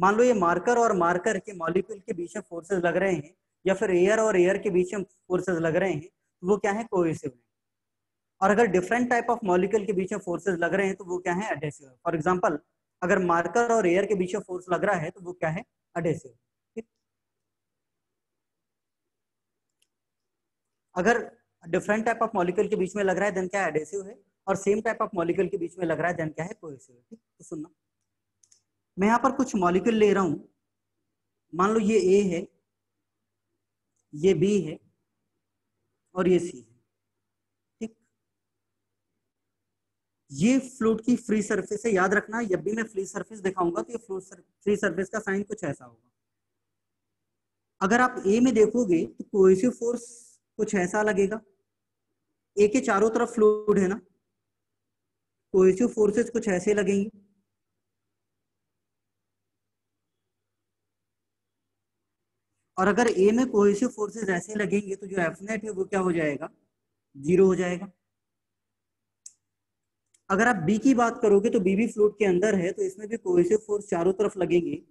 मान लो ये मार्कर और मार्कर के मॉलिक्यूल के बीच में फोर्सेस लग रहे हैं, या फिर एयर और एयर के बीच में फोर्सेस लग रहे हैं, वो क्या है, कोहेसिव है। और अगर डिफरेंट टाइप ऑफ मॉलिक्यूल के बीच में फोर्सेस लग रहे हैं तो वो क्या है, एडेसिव। फॉर एग्जांपल अगर मार्कर और एयर के बीच में फोर्स लग रहा है तो वो क्या है, एडेसिव। अगर डिफरेंट टाइप ऑफ मॉलिक्यूल के बीच में लग रहा है देन क्या है, एडेसिव है। और सेम टाइप ऑफ मॉलिक्यूल के बीच में लग रहा है देन क्या है, कोहेसिव है। ठीक, तो सुनना, मैं यहाँ पर कुछ मॉलिक्यूल ले रहा हूँ। मान लो ये ए है, ये बी है और ये सी है, ठीक। ये फ्लूइड की फ्री सरफेस है, याद रखना। जब भी मैं फ्री सरफेस दिखाऊंगा तो ये फ्लूइड फ्री सरफेस का साइन कुछ ऐसा होगा। अगर आप ए में देखोगे तो कोहेसिव फोर्स कुछ ऐसा लगेगा। ए के चारों तरफ फ्लूइड है ना, कोहेसिव फोर्सेस कुछ ऐसे लगेंगे। और अगर ए में कोहेसिव फोर्सेस ऐसे लगेंगे तो जो एफ नेट है वो क्या हो जाएगा, जीरो हो जाएगा। अगर आप बी की बात करोगे तो बी भी फ्लूइड के अंदर है, तो इसमें भी कोहेसिव फोर्स चारों तरफ लगेंगे,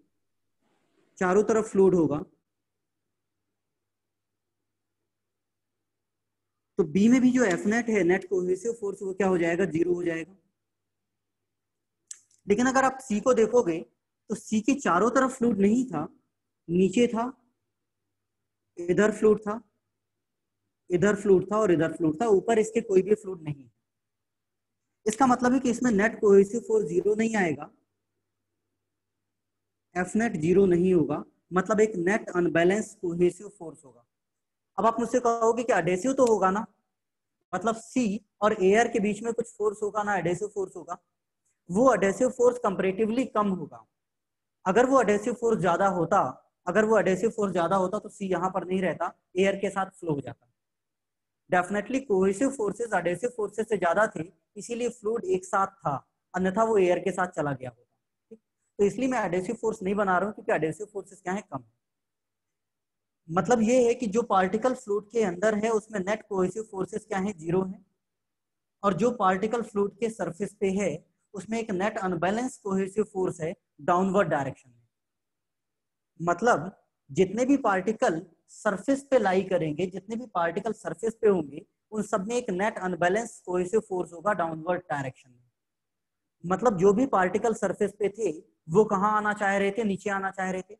चारों तरफ फ्लूइड होगा। तो बी में भी जो एफ नेट है, नेट कोहेसिव फोर्स, वो क्या हो जाएगा, जीरो हो जाएगा। लेकिन अगर आप सी को देखोगे तो सी के चारों तरफ फ्लूइड नहीं था, नीचे था, इधर फ्लूइड था, इधर फ्लूइड था और इधर फ्लूइड था, ऊपर इसके कोई भी फ्लूइड नहीं। इसका मतलब है कि इसमें नेट कोहेसिव फोर्स जीरो नहीं आएगा, एफ नेट जीरो नहीं होगा, मतलब एक नेट अनबैलेंस कोहेसिव फोर्स होगा। अब आप मुझसे कहोगे कि एडेसिव तो होगा ना, मतलब सी और एयर के बीच में कुछ फोर्स होगा ना, एडेसिव फोर्स होगा। वो एडेसिव फोर्स कंपैरेटिवली कम होगा। अगर वो एडेसिव फोर्स ज्यादा होता अगर वो एडेसिव फोर्स ज्यादा होता तो सी यहाँ पर नहीं रहता, एयर के साथ फ्लो हो जाता। Definitely cohesive forces adhesive forces से ज्यादा थे, इसीलिए फ्लूइड एक साथ था, अन्यथा वो एयर के साथ चला गया होता। ठीक, तो इसलिए मैं एडेसिव फोर्स नहीं बना रहा हूँ क्योंकि एडेसिव फोर्सेस क्या है, कम। मतलब ये है कि जो पार्टिकल फ्लूइड के अंदर है उसमें नेट कोहेसिव फोर्सेस क्या है, जीरो है, और जो पार्टिकल फ्लूइड के सरफेस पे है उसमें एक नेट अनबैलेंस कोहेसिव फोर्स है डाउनवर्ड डायरेक्शन में। मतलब जितने भी पार्टिकल सरफेस पे लाई करेंगे, जितने भी पार्टिकल सरफेस पे होंगे, उन सब में एक नेट अनबैलेंस कोहेसिव फोर्स होगा डाउनवर्ड डायरेक्शन में। मतलब जो भी पार्टिकल सरफेस पे थे वो कहाँ आना चाह रहे थे, नीचे आना चाह रहे थे।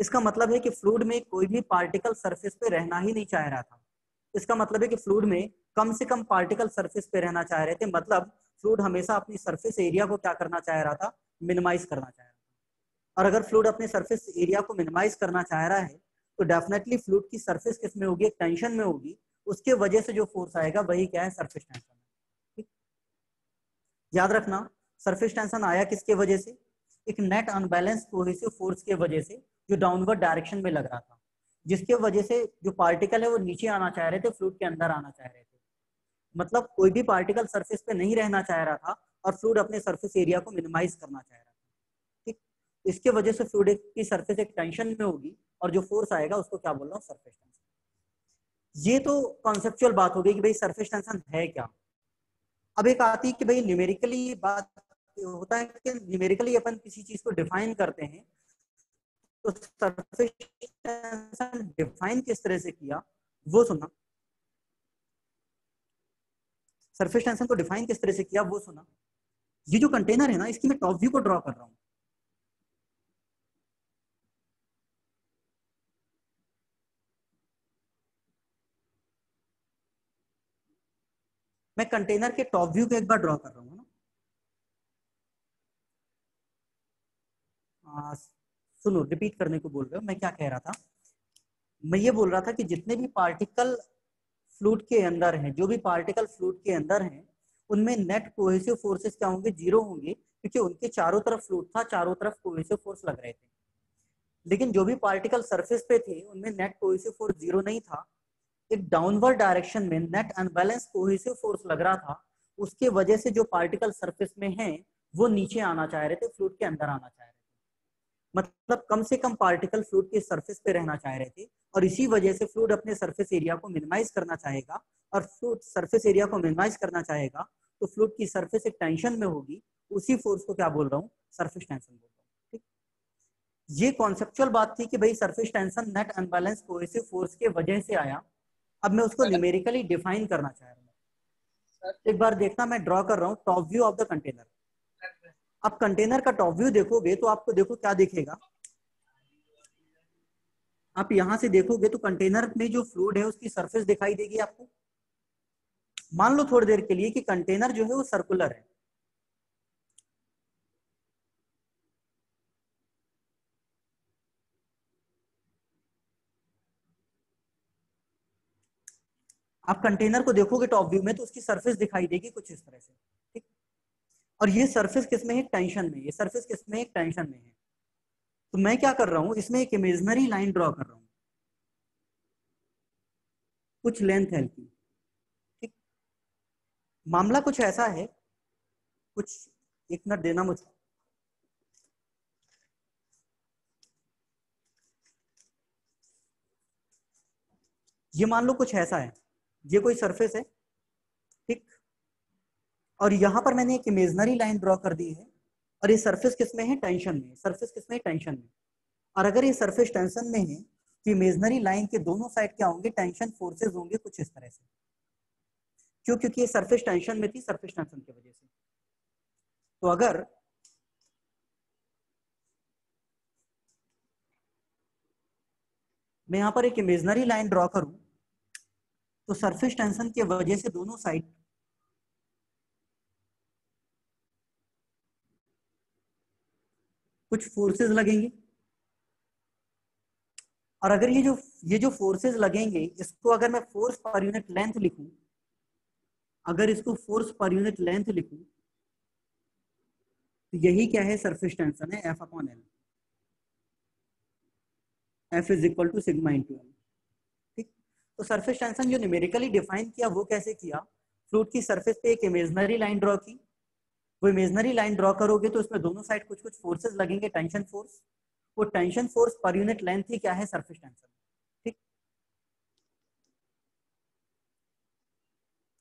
इसका मतलब है कि फ्लूइड में कोई भी पार्टिकल सरफेस पे रहना ही नहीं चाह रहा था। इसका मतलब है कि फ्लूइड में कम से कम पार्टिकल सरफेस पे रहना चाह रहे थे, मतलब फ्लूइड हमेशा अपनी सरफेस एरिया को क्या करना चाह रहा था, मिनिमाइज करना चाह रहा था। और अगर फ्लूइड अपने सरफेस एरिया को मिनिमाइज करना चाह रहा है तो डेफिनेटली फ्लूइड की सरफेस किस में होगी, टेंशन में होगी, उसके वजह से जो फोर्स आएगा वही क्या है, सरफेस टेंशन। ठीक, याद रखना सरफेस टेंशन आया किसके वजह से, एक नेट अनबैलेंस कोहेसिव फोर्स के वजह से जो डाउनवर्ड डायरेक्शन में लग रहा था, जिसके वजह से जो पार्टिकल है वो नीचे आना चाह रहे थे, फ्लूइड के अंदर आना चाह रहे थे। मतलब कोई भी पार्टिकल सरफेस पे नहीं रहना चाह रहा था और फ्लूइड अपने सरफेस एरिया को मिनिमाइज करना चाह रहा था। ठीक, इसके वजह से फ्लूइड की सरफेस एक टेंशन में होगी और जो फोर्स आएगा उसको क्या बोल रहा हूँ, सरफेस टेंशन। ये तो कॉन्सेप्चुअल बात हो गई कि भाई सरफेस टेंशन है क्या। अब एक आती है कि भाई न्यूमेरिकली बात होता है कि न्यूमेरिकली अपन किसी चीज को डिफाइन करते हैं, तो सरफेस टेंशन डिफाइन किस तरह से किया वो सुना, सरफेस टेंशन को डिफाइन किस तरह से किया वो सुना। ये जो कंटेनर है ना, इसकी मैं टॉप व्यू को ड्रॉ कर रहा हूँ। मैं कंटेनर के टॉप व्यू को एक बार ड्रॉ कर रहा हूँ ना, सुनो, रिपीट करने को बोल रहे हो। मैं क्या कह रहा था, मैं ये बोल रहा था कि जितने भी पार्टिकल फ्लूइड के अंदर हैं, जो भी पार्टिकल फ्लूइड के अंदर हैं, उनमें नेट कोहेसिव फोर्सेस क्या होंगे, जीरो होंगे, क्योंकि उनके चारों तरफ फ्लूइड था, चारों तरफ कोहेसिव फोर्स लग रहे थे। लेकिन जो भी पार्टिकल सरफेस पे थे उनमें नेट कोहेसिव फोर्स जीरो नहीं था, एक डाउनवर्ड डायरेक्शन में नेट अनबैलेंस कोहेसिव फोर्स लग रहा था, उसके वजह से जो पार्टिकल सरफेस में है वो नीचे आना चाह रहे थे, फ्लूइड के अंदर आना चाह रहे थे। मतलब कम से कम पार्टिकल फ्लूइड के सरफेस पे रहना चाह रहे थे और इसी वजह से फ्लूइड अपने सरफेस एरिया को मिनिमाइज करना चाहेगा, और फ्लूइड सरफेस एरिया को मिनिमाइज करना चाहेगा तो फ्लूइड की सरफेस एक टेंशन में होगी, उसी फोर्स को क्या बोल रहा हूँ, सरफेस टेंशन बोल रहा हूँ। ठीक, ये कॉन्सेप्चुअल बात थी कि भाई surface tension net unbalance cohesive force के वजह से आया। अब मैं उसको न्यूमेरिकली डिफाइन करना चाह रहा हूँ। एक बार देखना, मैं ड्रॉ कर रहा हूँ top view of the container. आप कंटेनर का टॉप व्यू देखोगे तो आपको देखो क्या दिखेगा, आप यहां से देखोगे तो कंटेनर में जो फ्लूइड है उसकी सरफेस दिखाई देगी आपको। मान लो थोड़ी देर के लिए कि कंटेनर जो है वो सर्कुलर है, आप कंटेनर को देखोगे टॉप व्यू में तो उसकी सरफेस दिखाई देगी कुछ इस तरह से। ठीक, और ये सरफेस किसमें है, टेंशन में। ये सरफेस किसमें है, टेंशन में है। तो मैं क्या कर रहा हूं, इसमें एक इमेजिनरी लाइन ड्रॉ कर रहा हूं, कुछ लेंथ है की। ठीक, मामला कुछ ऐसा है, कुछ एक मिनट देना मुझे। ये मान लो कुछ ऐसा है, ये कोई सरफेस है। ठीक, और यहाँ पर मैंने एक इमेजनरी लाइन ड्रॉ कर दी है और ये सरफेस किसमें है, टेंशन में। सरफेस किसमें है, टेंशन में। और अगर ये सरफेस टेंशन में है तो इमेजनरी लाइन के दोनों साइड क्या होंगे, टेंशन फोर्सेस होंगे कुछ इस तरह से। क्यों? क्योंकि ये सरफेस टेंशन में थी, सरफेस टेंशन की वजह से। तो अगर मैं यहाँ पर एक इमेजनरी लाइन ड्रॉ करूं तो सरफेस टेंशन की वजह से दोनों साइड कुछ फोर्सेस लगेंगे, और अगर ये जो ये जो फोर्सेस लगेंगे इसको अगर मैं फोर्स पर यूनिट लेंथ लिखूं, अगर इसको फोर्स पर यूनिट लेंथ लिखूं तो यही क्या है, सरफेस टेंशन है F upon L, F is equal to sigma into L. ठीक, तो सरफेस टेंशन जो न्यूमेरिकली डिफाइन किया वो कैसे किया, फ्लूइड की सरफेस पे एक इमेजनरी लाइन ड्रॉ की, वो इमेजनरी लाइन ड्रॉ करोगे तो उसमें दोनों साइड कुछ कुछ फोर्सेस लगेंगे, टेंशन फोर्स, वो टेंशन फोर्स पर यूनिट लेंथ ही क्या है, सरफेस टेंशन। ठीक,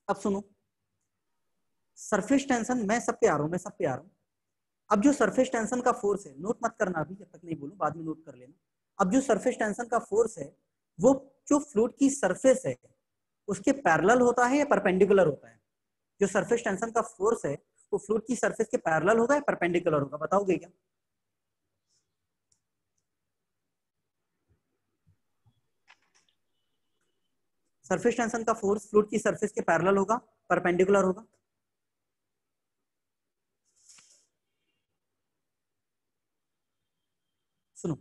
अब सुनो, सरफेस टेंशन मैं सब पे आ रहा हूं, मैं सब पे आ रहा हूं। अब जो सरफेस टेंशन का फोर्स है, नोट मत करना अभी, जब तक नहीं बोलूं बाद में नोट कर लेना। अब जो सरफेस टेंशन का फोर्स है वो जो फ्लूइड की सरफेस है उसके पैरेलल होता है या परपेंडिकुलर होता है? जो सरफेस टेंशन का फोर्स है वो फ्लूइड की सरफेस के पैरेलल होगा या परपेंडिकुलर होगा, बताओगे क्या? सरफेस टेंशन का फोर्स फ्लूइड की सरफेस के पैरेलल होगा, परपेंडिकुलर होगा? सुनो,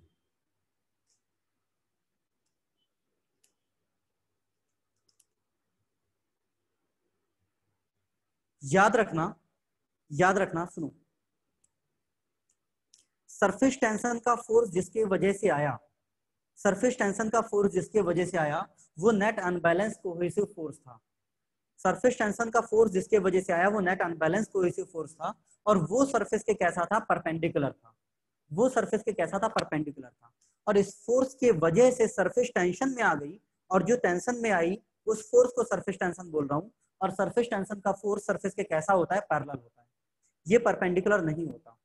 याद रखना, याद रखना, सुनो, सरफेस टेंशन का फोर्स जिसके वजह से आया, सरफेस टेंशन का फोर्स जिसके वजह से आया वो नेट अनबैलेंस कोहेसिव फोर्स था। सरफेस टेंशन का फोर्स जिसके वजह से आया वो नेट अनबैलेंस कोहेसिव फोर्स था, और वो सरफेस के कैसा था, परपेंडिकुलर था। वो सरफेस के कैसा था, परपेंडिकुलर था, और इस फोर्स के वजह से सरफेस टेंशन में आ गई, और जो टेंशन में आई उस फोर्स को सरफेस टेंशन बोल रहा हूँ। और सरफेस टेंशन का फोर्स सरफेस के कैसा होता है, पैरेलल होता है, ये परपेंडिकुलर नहीं होता।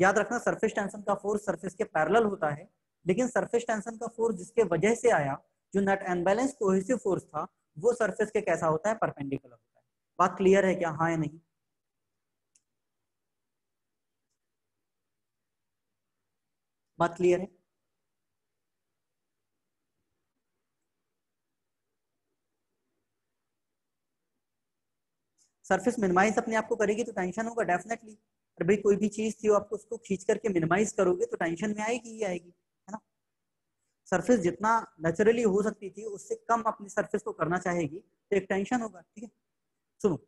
याद रखना, सरफेस टेंशन का फोर्स सरफेस के पैरेलल होता है, लेकिन सरफेस टेंशन का फोर्स जिसके वजह से आया जो नेट अनबैलेंस कोहेसिव फोर्स था वो सरफेस के कैसा होता है, परपेंडिकुलर होता है। बात क्लियर है क्या, हाँ या नहीं? बात क्लियर है? सरफेस मिनिमाइज अपने आप को करेगी तो टेंशन होगा डेफिनेटली, और भाई कोई भी चीज थी वो आपको उसको खींच करके मिनिमाइज करोगे तो टेंशन में आएगी ही आएगी, है ना। सरफेस जितना नेचुरली हो सकती थी उससे कम अपनी सरफेस को करना चाहेगी तो एक टेंशन होगा। ठीक है, सुनो,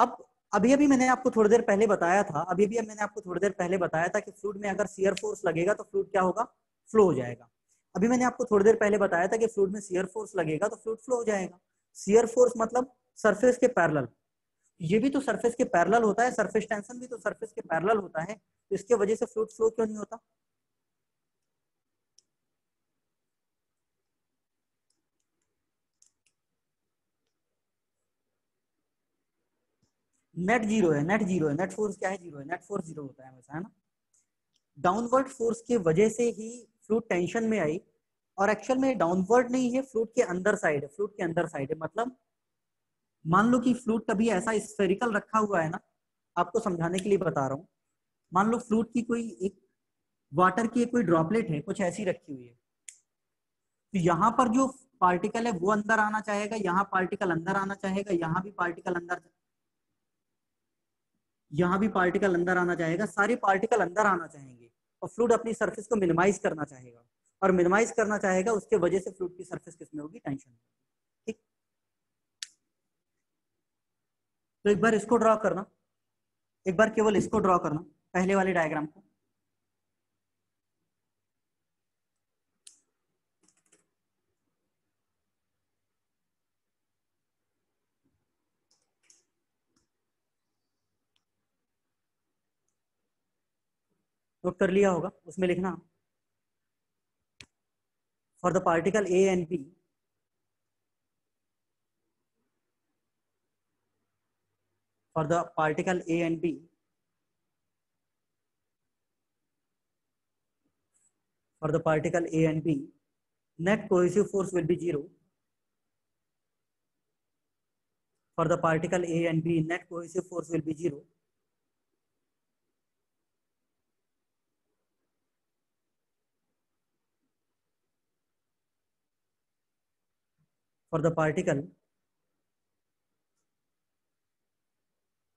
अब अभी अभी मैंने आपको थोड़ी देर पहले बताया था, अभी अभी मैंने आपको थोड़ी देर पहले बताया था कि फ्लूइड में अगर शियर फोर्स लगेगा तो फ्लूइड क्या होगा, फ्लो हो जाएगा। अभी मैंने आपको थोड़ी देर पहले बताया था कि फ्लूइड में शियर फोर्स लगेगा तो फ्लूइड फ्लो हो जाएगा। शियर फोर्स मतलब सरफेस के पैरेलल, ये भी तो सरफेस के पैरेलल होता है, सरफेस टेंशन भी तो सरफेस के पैरेलल होता है, तो इसके वजह से फ्लूइड फ्लो क्यों नहीं होता? नेट जीरो है, नेट जीरो है, नेट फोर्स क्या है, जीरो है, नेट फोर्स जीरो होता है हमेशा, है ना। डाउनवर्ड फोर्स की वजह से ही फ्लूइड टेंशन में आई, और एक्चुअल में डाउनवर्ड नहीं है, फ्लूइड के अंदर साइड है, फ्लूइड के अंदर साइड है। मतलब मान लो कि फ्लूइड कभी ऐसा स्फेरिकल रखा हुआ है ना, आपको समझाने के लिए बता रहा हूँ। मान लो फ्लूइड की कोई एक वाटर की कोई ड्रॉपलेट है, कुछ ऐसी रखी हुई है, तो यहाँ पर जो पार्टिकल है वो अंदर आना चाहेगा, यहाँ पार्टिकल अंदर आना चाहेगा, यहाँ भी पार्टिकल अंदर, यहाँ भी पार्टिकल अंदर आना चाहेगा, सारे पार्टिकल अंदर आना चाहेंगे, और फ्लूइड अपनी सर्फेस को मिनिमाइज करना चाहेगा, और मिनिमाइज करना चाहेगा उसके वजह से फ्लूइड की सर्फेस किसमें होगी, टेंशन होगी। तो एक बार इसको ड्रॉ करना, एक बार केवल इसको ड्रॉ करना, पहले वाले डायग्राम को। नोट कर लिया होगा, उसमें लिखना for the particle A and B for the particle A and B for the particle A and B net cohesive force will be zero for the particle A and B net cohesive force will be zero for the particle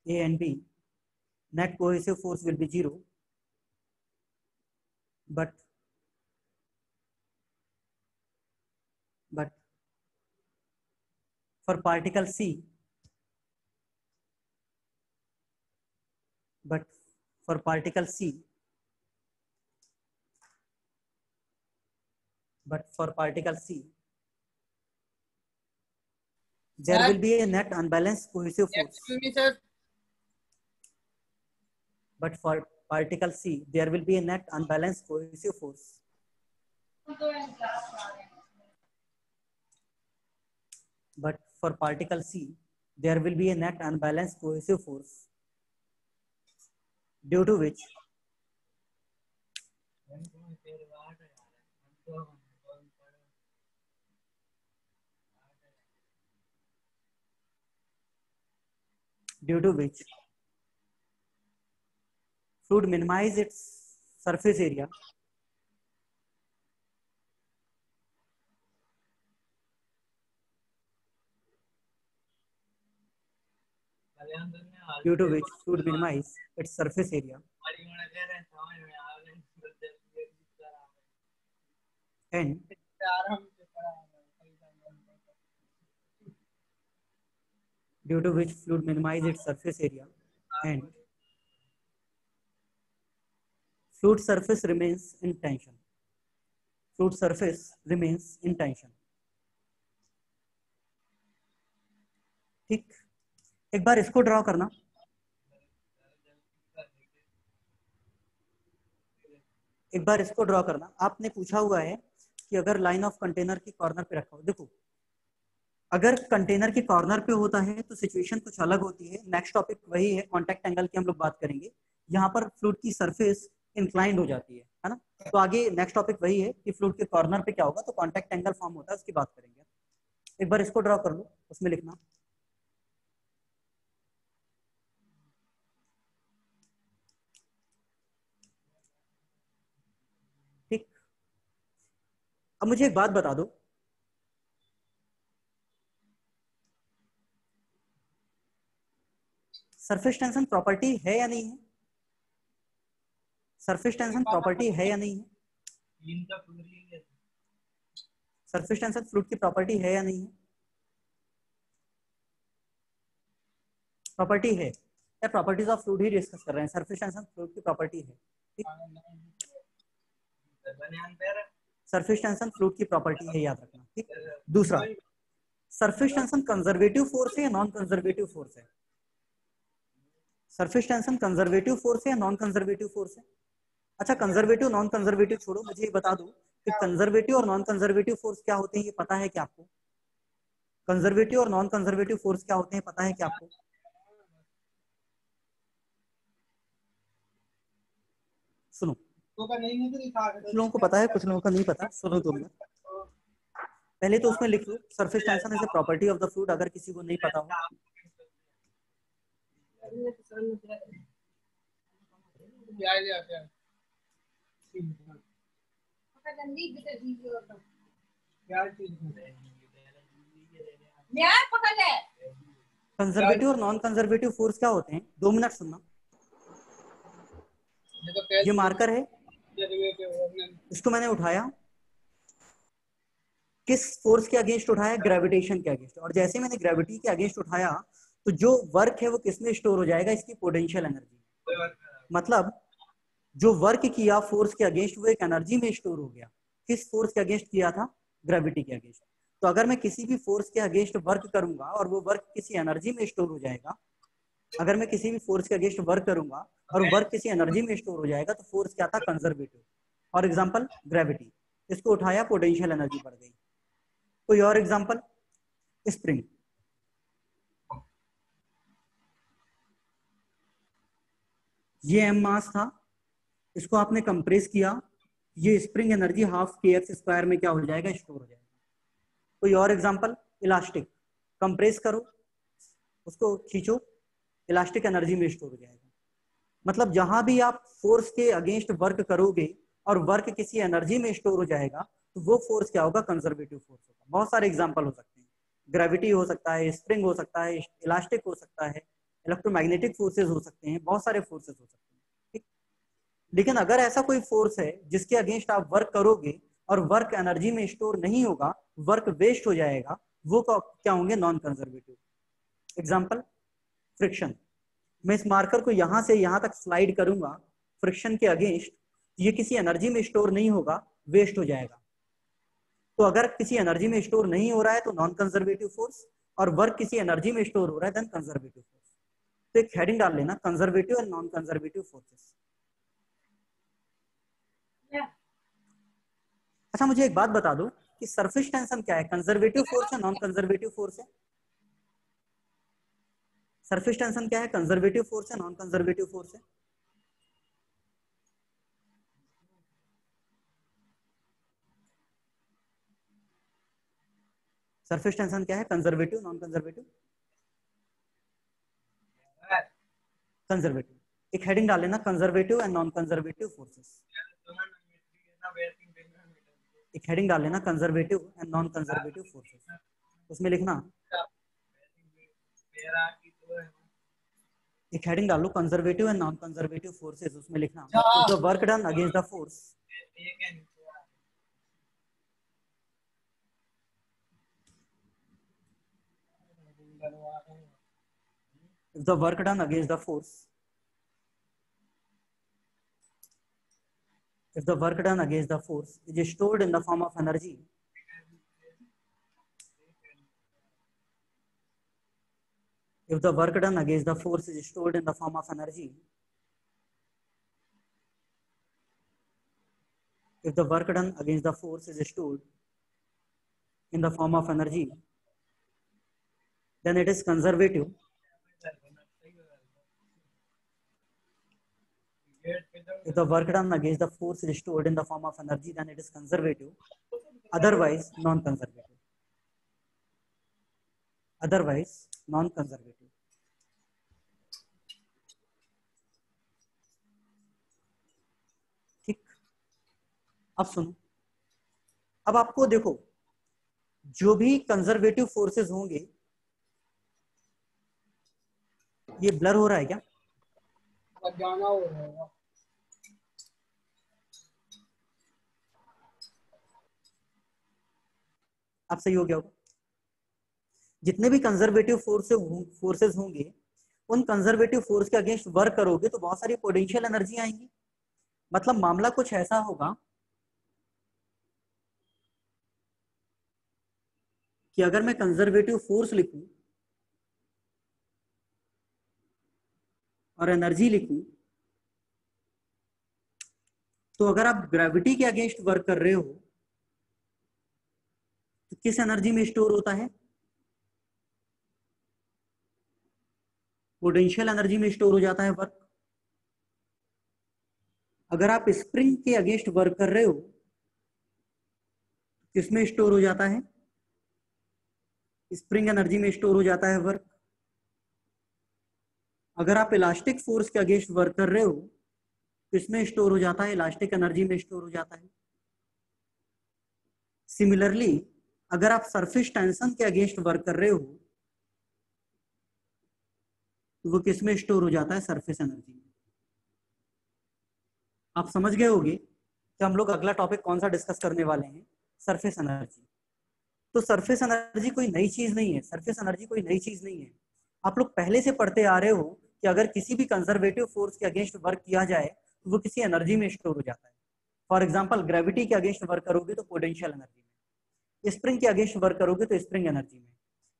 A and B, net cohesive force will be zero, but but for particle C, but for particle C, but for particle C, there sir, will be a net unbalanced cohesive force. Me, sir. But for particle C, there will be a net unbalanced cohesive force. But for particle C, there will be a net unbalanced cohesive force, due to which due to which fluid minimize its surface area due to which fluid minimize its surface area and due to which fluid minimize its surface area and fluid surface remains in tension. Fluid surface remains in tension. ठीक, एक बार इसको ड्रॉ करना। एक बार इसको ड्रॉ करना। आपने पूछा हुआ है कि अगर लाइन ऑफ कंटेनर की कॉर्नर पे रखा हो, देखो अगर कंटेनर के कॉर्नर पे होता है तो सिचुएशन कुछ अलग होती है। नेक्स्ट टॉपिक वही है, कांटेक्ट एंगल की हम लोग बात करेंगे। यहाँ पर फ्लूइड की सरफेस इंक्लाइंड हो जाती है, है ना। तो आगे नेक्स्ट टॉपिक वही है कि फ्लूइड के कॉर्नर पे क्या होगा, तो कांटेक्ट एंगल फॉर्म होता है, उसकी बात करेंगे। एक बार इसको ड्रॉ कर लो, उसमें लिखना ठीक। अब मुझे एक बात बता दो, सरफेस टेंशन प्रॉपर्टी है या नहीं है? सरफेस टेंशन प्रॉपर्टी है या नहीं है? सरफेस टेंशन फ्लूइड की प्रॉपर्टी है या नहीं है? प्रॉपर्टी है या प्रॉपर्टीज ऑफ फ्लूइड ही डिस्कस कर रहे हैं। सरफेस टेंशन फ्लूइड की प्रॉपर्टी है, सरफेस टेंशन फ्लूइड की प्रॉपर्टी है, याद रखना ठीक। दूसरा, सरफेस टेंशन कंजर्वेटिव फोर्स है या नॉन कंजर्वेटिव फोर्स है? सरफेस टेंशन कंजर्वेटिव फोर्स है या नॉन कंजर्वेटिव फोर्स है? अच्छा, कंजर्वेटिव नॉन कंजर्वेटिव छोड़ो, मुझे ये बता दो कि कंजर्वेटिव और नॉन कंजर्वेटिव फोर्स क्या होते हैं, ये पता है क्या आपको? कंजर्वेटिव और नॉन कंजर्वेटिव फोर्स क्या होते हैं, पता है क्या आपको? सुनो, कुछ लोगों को पता है, कुछ लोगों को नहीं पता। सुनो तुम, पहले तो उसमें लिख लो surface tension is a property of the fluid, अगर किसी को नहीं पता हो। कंजर्वेटिव और नॉन कंजर्वेटिव फोर्स क्या होते हैं? दो मिनट सुनना, ये मार्कर है, इसको मैंने उठाया, किस फोर्स के अगेंस्ट उठाया? ग्रेविटेशन के अगेंस्ट। और जैसे मैंने ग्रेविटी के अगेंस्ट उठाया तो जो वर्क है वो किसमें स्टोर हो जाएगा? इसकी पोटेंशियल एनर्जी। मतलब जो वर्क किया फोर्स के अगेंस्ट वो एक एनर्जी में स्टोर हो गया। किस फोर्स के अगेंस्ट किया था? ग्रेविटी के अगेंस्ट। तो अगर मैं किसी भी फोर्स के अगेंस्ट वर्क करूंगा और वो वर्क किसी एनर्जी में स्टोर हो जाएगा, अगर मैं किसी भी फोर्स के अगेंस्ट वर्क करूंगा और वर्क किसी एनर्जी में स्टोर हो जाएगा, तो फोर्स क्या था? कंजर्वेटिव। फॉर एग्जाम्पल ग्रेविटी, इसको उठाया, पोटेंशियल एनर्जी बढ़ गई। कोई और एग्जाम्पल, स्प्रिंग। ये एम मास था, इसको आपने कंप्रेस किया, ये spring energy half K X square में क्या हो जाएगा? स्टोर हो जाएगा। कोई और एग्जांपल, इलास्टिक, कंप्रेस करो उसको, खींचो, इलास्टिक एनर्जी में स्टोर हो जाएगा। मतलब जहां भी आप फोर्स के अगेंस्ट वर्क करोगे और वर्क किसी एनर्जी में स्टोर हो जाएगा, तो वो फोर्स क्या होगा? कंजर्वेटिव फोर्स होगा। बहुत सारे एग्जाम्पल हो सकते हैं। ग्रेविटी हो सकता है, स्प्रिंग हो सकता है, इलास्टिक हो सकता है, इलेक्ट्रोमैग्नेटिक फोर्सेज हो सकते हैं, बहुत सारे फोर्सेज हो सकते हैं, ठीक। लेकिन अगर ऐसा कोई फोर्स है जिसके अगेंस्ट आप वर्क करोगे और वर्क एनर्जी में स्टोर नहीं होगा, वर्क वेस्ट हो जाएगा, वो क्या होंगे? Non conservative. Example friction. मैं इस मार्कर को यहाँ से यहाँ तक स्लाइड करूंगा, फ्रिक्शन के अगेंस्ट ये किसी एनर्जी में स्टोर नहीं होगा, वेस्ट हो जाएगा। तो अगर किसी एनर्जी में स्टोर नहीं हो रहा है तो नॉन कंजर्वेटिव फोर्स, और वर्क किसी एनर्जी में स्टोर हो रहा है देन कंजर्वेटिव फोर्स। तो एक हेडिंग डाल लेना, conservative and non conservative forces. अच्छा मुझे एक बात बता दो कि सरफेस टेंशन क्या है, कंजर्वेटिव फोर्स है नॉन कंजर्वेटिव फोर्स है? सरफेस टेंशन क्या है, कंजर्वेटिव फोर्स है नॉन कंजर्वेटिव फोर्स है? सरफेस टेंशन क्या है, कंजर्वेटिव नॉन कंजर्वेटिव? कंजर्वेटिव। एक हेडिंग डाल लेना, conservative and non conservative forces. एक हेडिंग डाल लेना, conservative and non conservative forces. उसमें लिखना, एक हेडिंग डाल लो, conservative and non conservative forces. उसमें लिखना the work done against the force. If the work done against the force, if the work done against the force is stored in the form of energy, if the work done against the force is stored in the form of energy, if the work done against the force is stored in the form of energy, then it is conservative. If the work done against the force is stored in the form of energy, then it is conservative. Otherwise, non-conservative. Otherwise, non-conservative. ठीक। अब सुनो, अब आपको देखो, जो भी कंजर्वेटिव फोर्सेस होंगे, ये ब्लर हो रहा है क्या? जाना हो रहा है। आप सही हो गया होगा। जितने भी कंजर्वेटिव फोर्स फोर्सेस होंगे, उन कंजर्वेटिव फोर्स के अगेंस्ट वर्क करोगे तो बहुत सारी पोटेंशियल एनर्जी आएंगी। मतलब मामला कुछ ऐसा होगा कि अगर मैं कंजर्वेटिव फोर्स लिखूं और एनर्जी लिखूं, तो अगर आप ग्रेविटी के अगेंस्ट वर्क कर रहे हो तो किस एनर्जी में स्टोर होता है? पोटेंशियल एनर्जी में स्टोर हो जाता है वर्क। अगर आप स्प्रिंग के अगेंस्ट वर्क कर रहे हो तो किसमें स्टोर हो जाता है? स्प्रिंग एनर्जी में स्टोर हो जाता है वर्क। अगर आप इलास्टिक फोर्स के अगेंस्ट वर्क कर रहे हो तो इसमें स्टोर हो जाता है, इलास्टिक एनर्जी में स्टोर हो जाता है। सिमिलरली अगर आप सरफेस टेंशन के अगेंस्ट वर्क कर रहे हो तो वो किसमें स्टोर हो जाता है? सरफेस एनर्जी में। आप समझ गए होंगे कि हम लोग अगला टॉपिक कौन सा डिस्कस करने वाले हैं, सरफेस एनर्जी। तो सरफेस एनर्जी कोई नई चीज नहीं है, सरफेस एनर्जी कोई नई चीज नहीं है। आप लोग पहले से पढ़ते आ रहे हो कि अगर किसी भी कंजर्वेटिव फोर्स के अगेंस्ट वर्क किया जाए तो वो किसी एनर्जी में स्टोर हो जाता है। फॉर एग्जांपल ग्रेविटी के अगेंस्ट वर्क करोगे तो पोटेंशियल एनर्जी में, स्प्रिंग के अगेंस्ट वर्क करोगे तो स्प्रिंग एनर्जी में,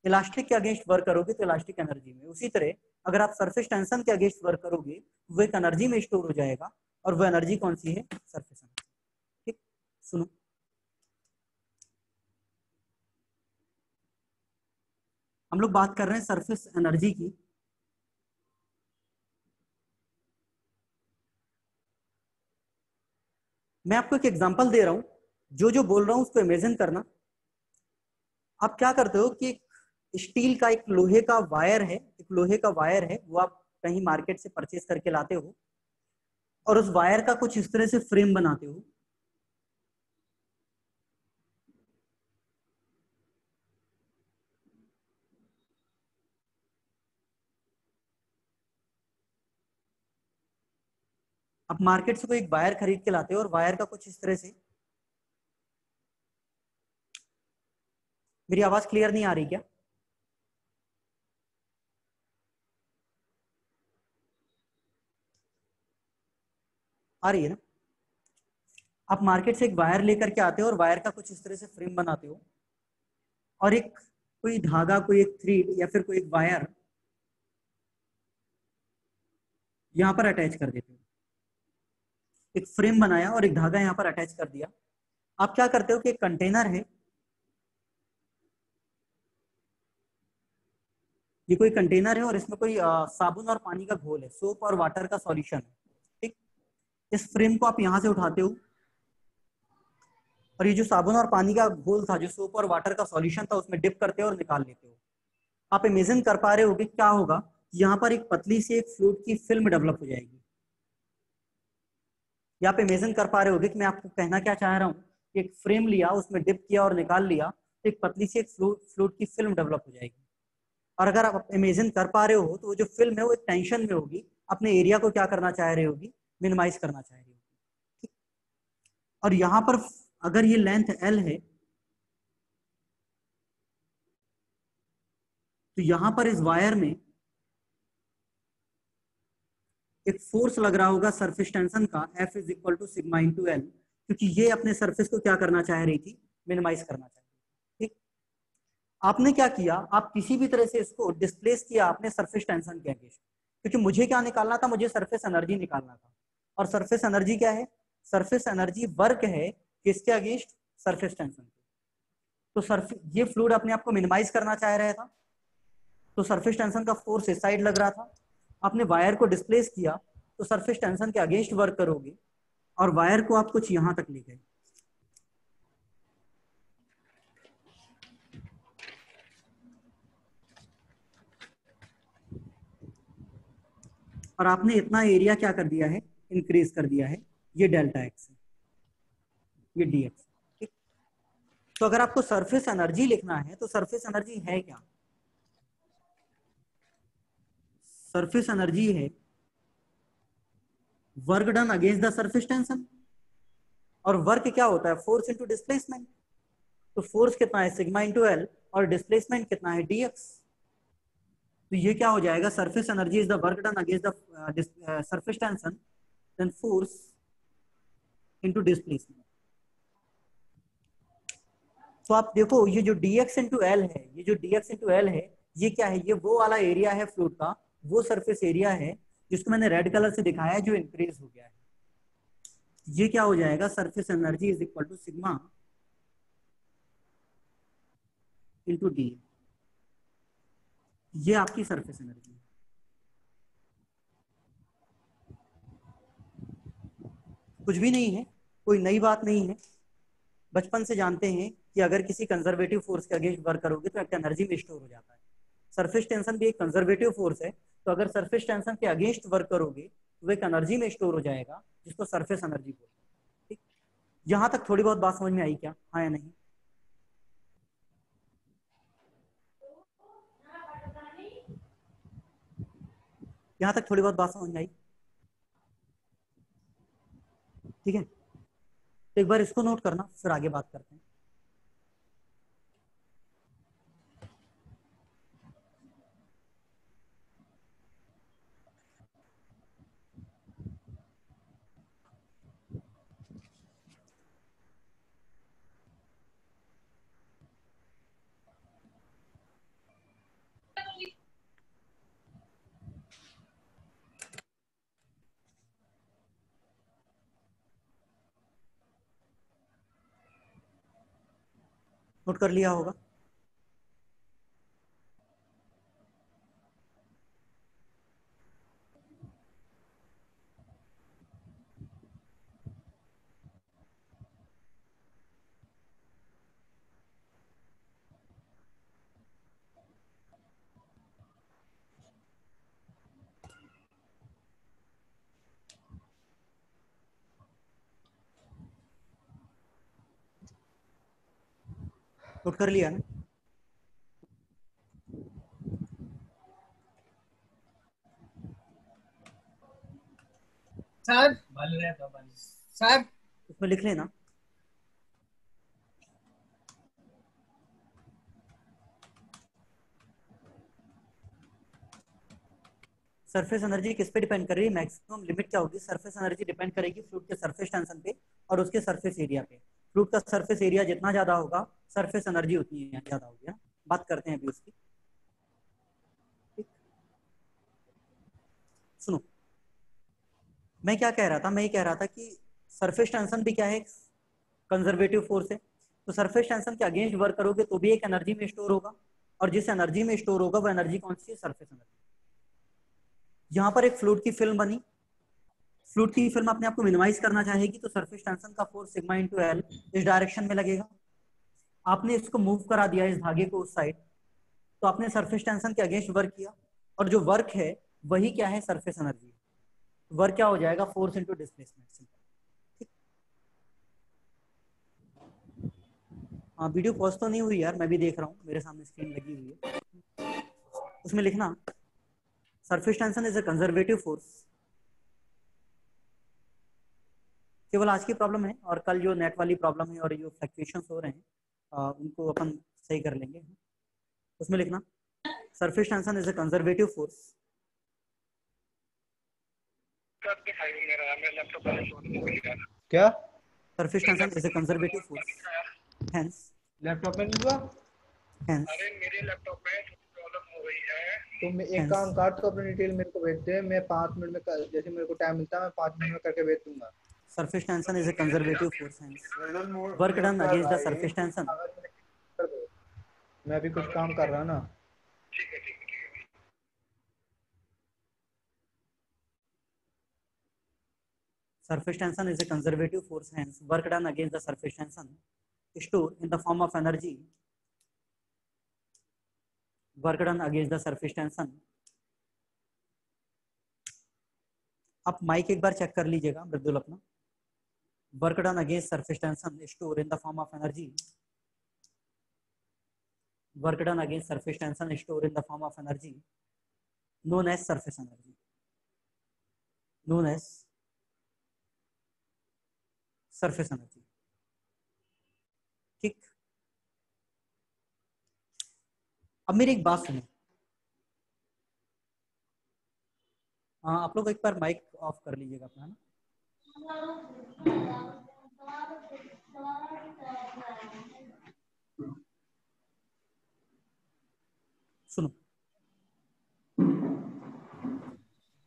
इलास्टिक के अगेंस्ट वर्क करोगे तो इलास्टिक एनर्जी में। उसी तरह अगर आप सरफेस टेंशन के अगेंस्ट वर्क करोगे वो एक एनर्जी में स्टोर हो जाएगा, और वो एनर्जी कौन सी है? Surface energy. ठीक, सुनो, हम लोग बात कर रहे हैं सरफेस एनर्जी की। मैं आपको एक एग्जांपल दे रहा हूं, जो जो बोल रहा हूं उसको इमेजिन करना। आप क्या करते हो कि स्टील का एक लोहे का वायर है, एक लोहे का वायर है, वो आप कहीं मार्केट से परचेज करके लाते हो और उस वायर का कुछ इस तरह से फ्रेम बनाते हो। आप मार्केट से कोई एक वायर खरीद के लाते हो और वायर का कुछ इस तरह से, मेरी आवाज क्लियर नहीं आ रही क्या? आ रही है ना? आप मार्केट से एक वायर लेकर के आते हो और वायर का कुछ इस तरह से फ्रेम बनाते हो और एक कोई धागा, कोई एक थ्रेड या फिर कोई एक वायर यहां पर अटैच कर देते हो। एक फ्रेम बनाया और एक धागा यहां पर अटैच कर दिया। आप क्या करते हो कि एक कंटेनर है, ये कोई कंटेनर है और इसमें कोई साबुन और पानी का घोल है, सोप और वाटर का सॉल्यूशन है, ठीक। इस फ्रेम को आप यहां से उठाते हो और ये जो साबुन और पानी का घोल था, जो सोप और वाटर का सॉल्यूशन था, उसमें डिप करते हो और निकाल लेते हो। आप इमेजिन कर पा रहे हो कि क्या होगा, यहाँ पर एक पतली सी एक फ्लूइड की फिल्म डेवलप हो जाएगी। या आप इमेजिन कर पा रहे होगे कि मैं आपको कहना क्या चाह रहा हूँ, एक फ्रेम लिया, उसमें डिप किया और निकाल लिया, तो एक पतली सी एक फ्लूइड की फिल्म डेवलप हो जाएगी। और अगर आप इमेजिन कर पा रहे हो तो वो जो फिल्म है वो एक टेंशन में होगी, अपने एरिया को क्या करना चाह रही होगी, मिनिमाइज करना चाह रही होगी, ठीक। और यहाँ पर अगर ये लेंथ एल है तो यहां पर इस वायर में एक फोर्स लग रहा होगा सरफेस टेंशन का, F is equal to sigma into L, क्योंकि ये अपने सरफेस को क्या करना चाह रही थी, मिनिमाइज करना चाह रही थी, ठीक। आपने क्या किया, आप किसी भी तरह से इसको डिस्प्लेस किया आपने सरफेस टेंशन के अगेंस्ट, क्योंकि मुझे क्या निकालना था, मुझे सरफेस एनर्जी निकालना था। और सरफेस एनर्जी क्या है, सरफेस एनर्जी वर्क है किसके अगेंस्ट, सरफेस टेंशन। तो सरफेस, ये फ्लूइड अपने आप को मिनिमाइज करना चाह रहा था, तो सरफेस टेंशन का फोर्स इस साइड लग रहा था। आपने वायर को डिस्प्लेस किया तो सरफेस टेंशन के अगेंस्ट वर्क करोगे और वायर को आप कुछ यहां तक ले गए। और आपने इतना एरिया क्या कर दिया है, इंक्रीज कर दिया है। ये डेल्टा एक्स है, ये डीएक्स, ठीक। तो अगर आपको सरफेस एनर्जी लिखना है तो सरफेस एनर्जी है क्या, सरफेस एनर्जी है work done against the surface tension. और वर्क क्या होता है, फोर्स इनटू डिस्प्लेसमेंट। तो फोर्स कितना है, सिग्मा इनटू एल, और डिस्प्लेसमेंट कितना है, डीएक्स। तो ये क्या हो जाएगा, surface energy is the work done against the surface tension, then force into displacement. तो आप देखो ये जो dx इंटू एल है, ये जो dx इंटू एल है, ये क्या है, ये वो वाला एरिया है फ्लूइड का, वो सरफेस एरिया है जिसको मैंने रेड कलर से दिखाया है, जो इंक्रीज हो गया है। ये क्या हो जाएगा, surface energy is equal to sigma into D. ये आपकी सरफेस एनर्जी है। कुछ भी नहीं है, कोई नई बात नहीं है। बचपन से जानते हैं कि अगर किसी कंजर्वेटिव फोर्स के अगेंस्ट वर्क करोगे तो एक एनर्जी में स्टोर हो जाता है। सरफेस टेंशन भी एक कंजर्वेटिव फोर्स है, तो अगर सरफेस टेंशन के अगेंस्ट वर्क करोगे तो वह एक एनर्जी में स्टोर हो जाएगा, जिसको सरफेस एनर्जी बोलते हैं, ठीक। यहाँ तक थोड़ी बहुत बात समझ में आई क्या, हाँ या नहीं? यहाँ तक थोड़ी बहुत बात समझ में आई, ठीक है। तो एक बार इसको नोट करना, फिर आगे बात करते हैं। नोट कर लिया होगा। नोट कर लिया ना? सर सर इसमें लिख लेना सरफेस एनर्जी किस पे डिपेंड कर रही है, मैक्सिमम लिमिट क्या होगी। सरफेस एनर्जी डिपेंड करेगी फ्लूइड के सरफेस टेंशन पे और उसके सरफेस एरिया पे। फ्लूइड का सरफेस एरिया जितना ज्यादा होगा सरफेस एनर्जी उतनी ज्यादा होगी। बात करते हैं अभी उसकी। सुनो मैं क्या कह रहा था, मैं ये कह रहा था कि सरफेस टेंशन भी क्या है, कंजर्वेटिव फोर्स है। तो सरफेस टेंशन के अगेंस्ट वर्क करोगे तो भी एक एनर्जी में स्टोर होगा और जिस एनर्जी में स्टोर होगा वो एनर्जी कौन सी है, सरफेस एनर्जी। यहाँ पर एक फ्लूइड की फिल्म बनी, फ्लूइड की फिल्म अपने आप को मिनिमाइज करना चाहेगी तो सरफेस टेंशन का फोर्स सिग्मा इनटू एल इस डायरेक्शन में लगेगा। आपने इसको मूव करा दिया इस धागे को उस साइड, तो आपने सरफेस टेंशन के अगेंस्ट वर्क किया और जो वर्क है वही क्या है, सरफेस एनर्जी। वर्क क्या हो जाएगा, फोर्स इनटू डिस्प्लेसमेंट। हाँ वीडियो पॉज तो नहीं हुई यार, मैं भी देख रहा हूँ, मेरे सामने स्क्रीन लगी हुई है। उसमें लिखना surface tension is a conservative force. केवल आज की प्रॉब्लम है और कल जो नेट वाली प्रॉब्लम है और जो फ्लक्चुएशंस हो रहे हैं आ, उनको अपन सही कर लेंगे। उसमें लिखना surface tension is a conservative force. क्या surface tension is a conservative force, hence laptop में नहीं हुआ। अरे मेरे लैपटॉप में प्रॉब्लम हो गई है। तुम एक काम कर, तो अपने डिटेल मेरे को भेज दे, मैं पाँच मिनट में कर, जैसे मेरे को टाइम मिलता है मैं पाँच मिनट में करके भेज दूंगा। Surface tension is a conservative force and work done against the surface tension. मैं भी कुछ काम कर रहा हूं ना। ठीक है ठीक है ठीक है। Surface tension is a conservative force and work done against the surface tension store in the form of energy. Work done against the surface tension. आप माइक एक बार चेक कर लीजिएगा मृदुल अपना। Work done against surface tension store in the form of energy. Work done against surface tension store in the form of energy known as surface energy, known as surface energy. ठीक, अब मेरी एक बात सुनो, आप लोग एक बार माइक ऑफ कर लीजिएगा अपना ना। सुनो,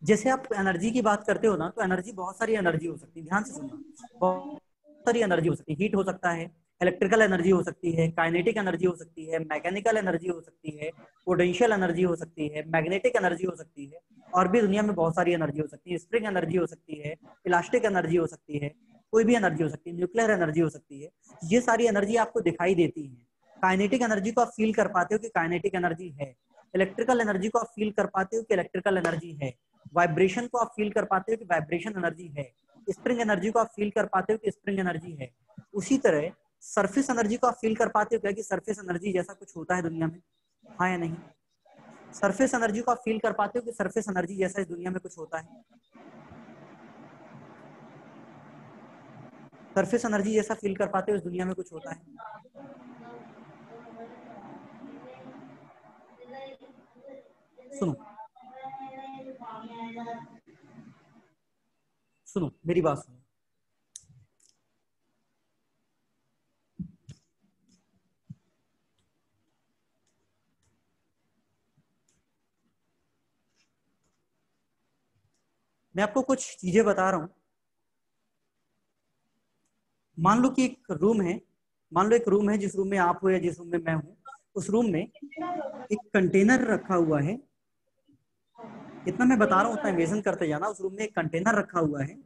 जैसे आप एनर्जी की बात करते हो ना, तो एनर्जी बहुत सारी एनर्जी हो सकती है। ध्यान से सुनना, बहुत सारी एनर्जी हो सकती है। हीट हो सकता है, इलेक्ट्रिकल एनर्जी हो सकती है, काइनेटिक एनर्जी हो सकती है, मैकेनिकल एनर्जी हो सकती है, पोटेंशियल एनर्जी हो सकती है, मैग्नेटिक एनर्जी हो सकती है, और भी दुनिया में बहुत सारी एनर्जी हो सकती है। स्प्रिंग एनर्जी हो सकती है, इलास्टिक एनर्जी हो सकती है, कोई भी एनर्जी हो सकती है, न्यूक्लियर एनर्जी हो सकती है। ये सारी एनर्जी आपको दिखाई देती है। काइनेटिक एनर्जी को आप फील कर पाते हो कि काइनेटिक एनर्जी है, इलेक्ट्रिकल एनर्जी को आप फील कर पाते हो कि इलेक्ट्रिकल एनर्जी है, वाइब्रेशन को आप फील कर पाते हो कि वाइब्रेशन एनर्जी है, स्प्रिंग एनर्जी को आप फील कर पाते हो कि स्प्रिंग एनर्जी है। उसी तरह सरफेस एनर्जी को आप फील कर पाते हो क्या, कि सरफेस एनर्जी जैसा कुछ होता है दुनिया में, हाँ या नहीं। सरफेस एनर्जी को आप फील कर पाते हो कि सरफेस एनर्जी जैसा इस दुनिया में कुछ होता है। सरफेस एनर्जी जैसा फील कर पाते हो इस दुनिया में कुछ होता है। सुनो सुनो मेरी बात सुनो, मैं आपको कुछ चीजें बता रहा हूं। मान लो कि एक रूम है, मान लो एक रूम है, जिस रूम में आप हो या जिस रूम में मैं हूं, उस रूम में एक कंटेनर रखा हुआ है। इतना मैं बता रहा हूं, उतना इमेजिन करते जाना। उस रूम में एक कंटेनर रखा हुआ है,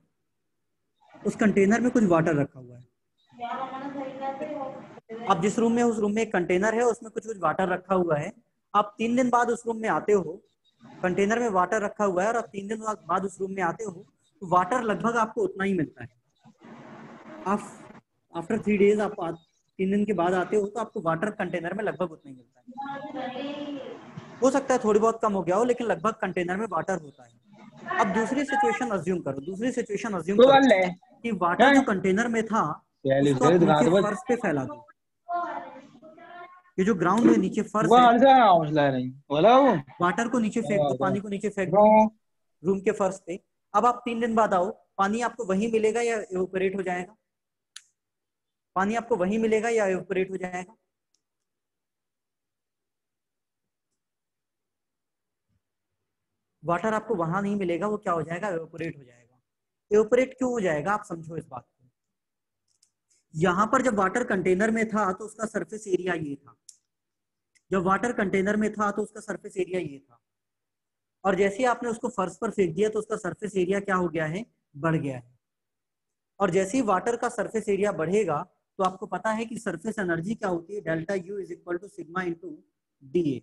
उस कंटेनर में कुछ वाटर रखा हुआ है। आप जिस रूम में, उस रूम में एक कंटेनर है, उसमें कुछ कुछ वाटर रखा हुआ है। आप तीन दिन बाद उस रूम में आते हो, कंटेनर में वाटर रखा हुआ है, और आप तीन दिन बाद उस रूम में आते हो तो वाटर लगभग आपको उतना ही मिलता है। आप आफ्टर थ्री डेज आप तीन दिन के बाद आते हो तो आपको वाटर कंटेनर में लगभग उतना ही मिलता है। हो सकता है थोड़ी बहुत कम हो गया हो, लेकिन लगभग कंटेनर में वाटर होता है। अब दूसरी सिचुएशन अज्यूम करो, दूसरी सिचुएशन अज्यूम करो कि वाटर जो कंटेनर में था उसको नीचे फर्श पे फैला दो, ये जो ग्राउंड में नीचे फर्श है वाटर को नीचे फेंक दो, पानी को नीचे फेंक दो रूम के फर्श पे। अब आप तीन दिन बाद आओ, पानी आपको वही मिलेगा या इवेपोरेट हो जाएगा? पानी आपको वही मिलेगा या इवेपोरेट हो जाएगा? वाटर आपको वहां नहीं मिलेगा, वो क्या हो जाएगा? इवेपोरेट हो जाएगा। इवेपोरेट क्यों हो जाएगा आप समझो इस बात को। यहाँ पर जब वाटर कंटेनर में था तो उसका सरफेस एरिया ये था, जब वाटर कंटेनर में था तो उसका सरफेस एरिया ये था, और जैसे ही आपने उसको फर्श पर फेंक दिया तो उसका सरफेस एरिया क्या हो गया है? बढ़ गया है। और जैसे ही वाटर का सरफेस एरिया बढ़ेगा तो आपको पता है कि सरफेस एनर्जी क्या होती है? Delta U is equal to sigma into D A.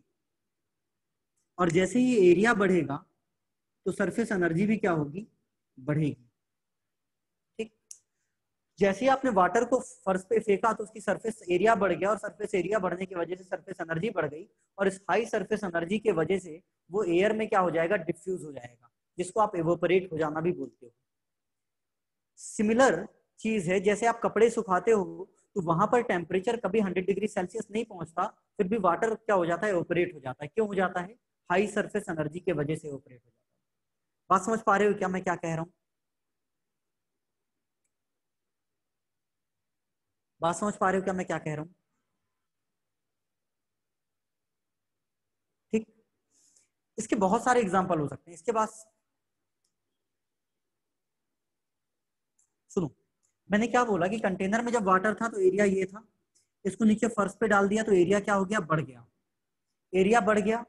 और जैसे ही एरिया बढ़ेगा तो सरफेस एनर्जी भी क्या होगी? बढ़ेगी। ठीक, जैसे ही आपने वाटर को फर्श पे फेंका तो उसकी सरफेस एरिया बढ़ गया, और सरफेस एरिया बढ़ने की वजह से सरफेस एनर्जी बढ़ गई, और इस हाई सरफेस एनर्जी के वजह से वो एयर में क्या हो जाएगा? डिफ्यूज हो जाएगा, जिसको आप इवेपोरेट हो जाना भी बोलते हो। सिमिलर चीज है जैसे आप कपड़े सुखाते हो तो वहां पर टेम्परेचर कभी हंड्रेड डिग्री सेल्सियस नहीं पहुंचता, फिर भी वाटर क्या हो जाता है? इवेपोरेट हो जाता है। क्यों हो जाता है? हाई सरफेस एनर्जी के वजह से ऑपरेट हो जाता है। बात समझ पा रहे हो क्या मैं क्या कह रहा हूँ? बात समझ पा रहे हो क्या मैं क्या कह रहा हूँ? ठीक, इसके बहुत सारे एग्जांपल हो सकते हैं। इसके बाद सुनो, मैंने क्या बोला कि कंटेनर में जब वाटर था तो एरिया ये था, इसको नीचे फर्श पे डाल दिया तो एरिया क्या हो गया? बढ़ गया। एरिया बढ़ गया,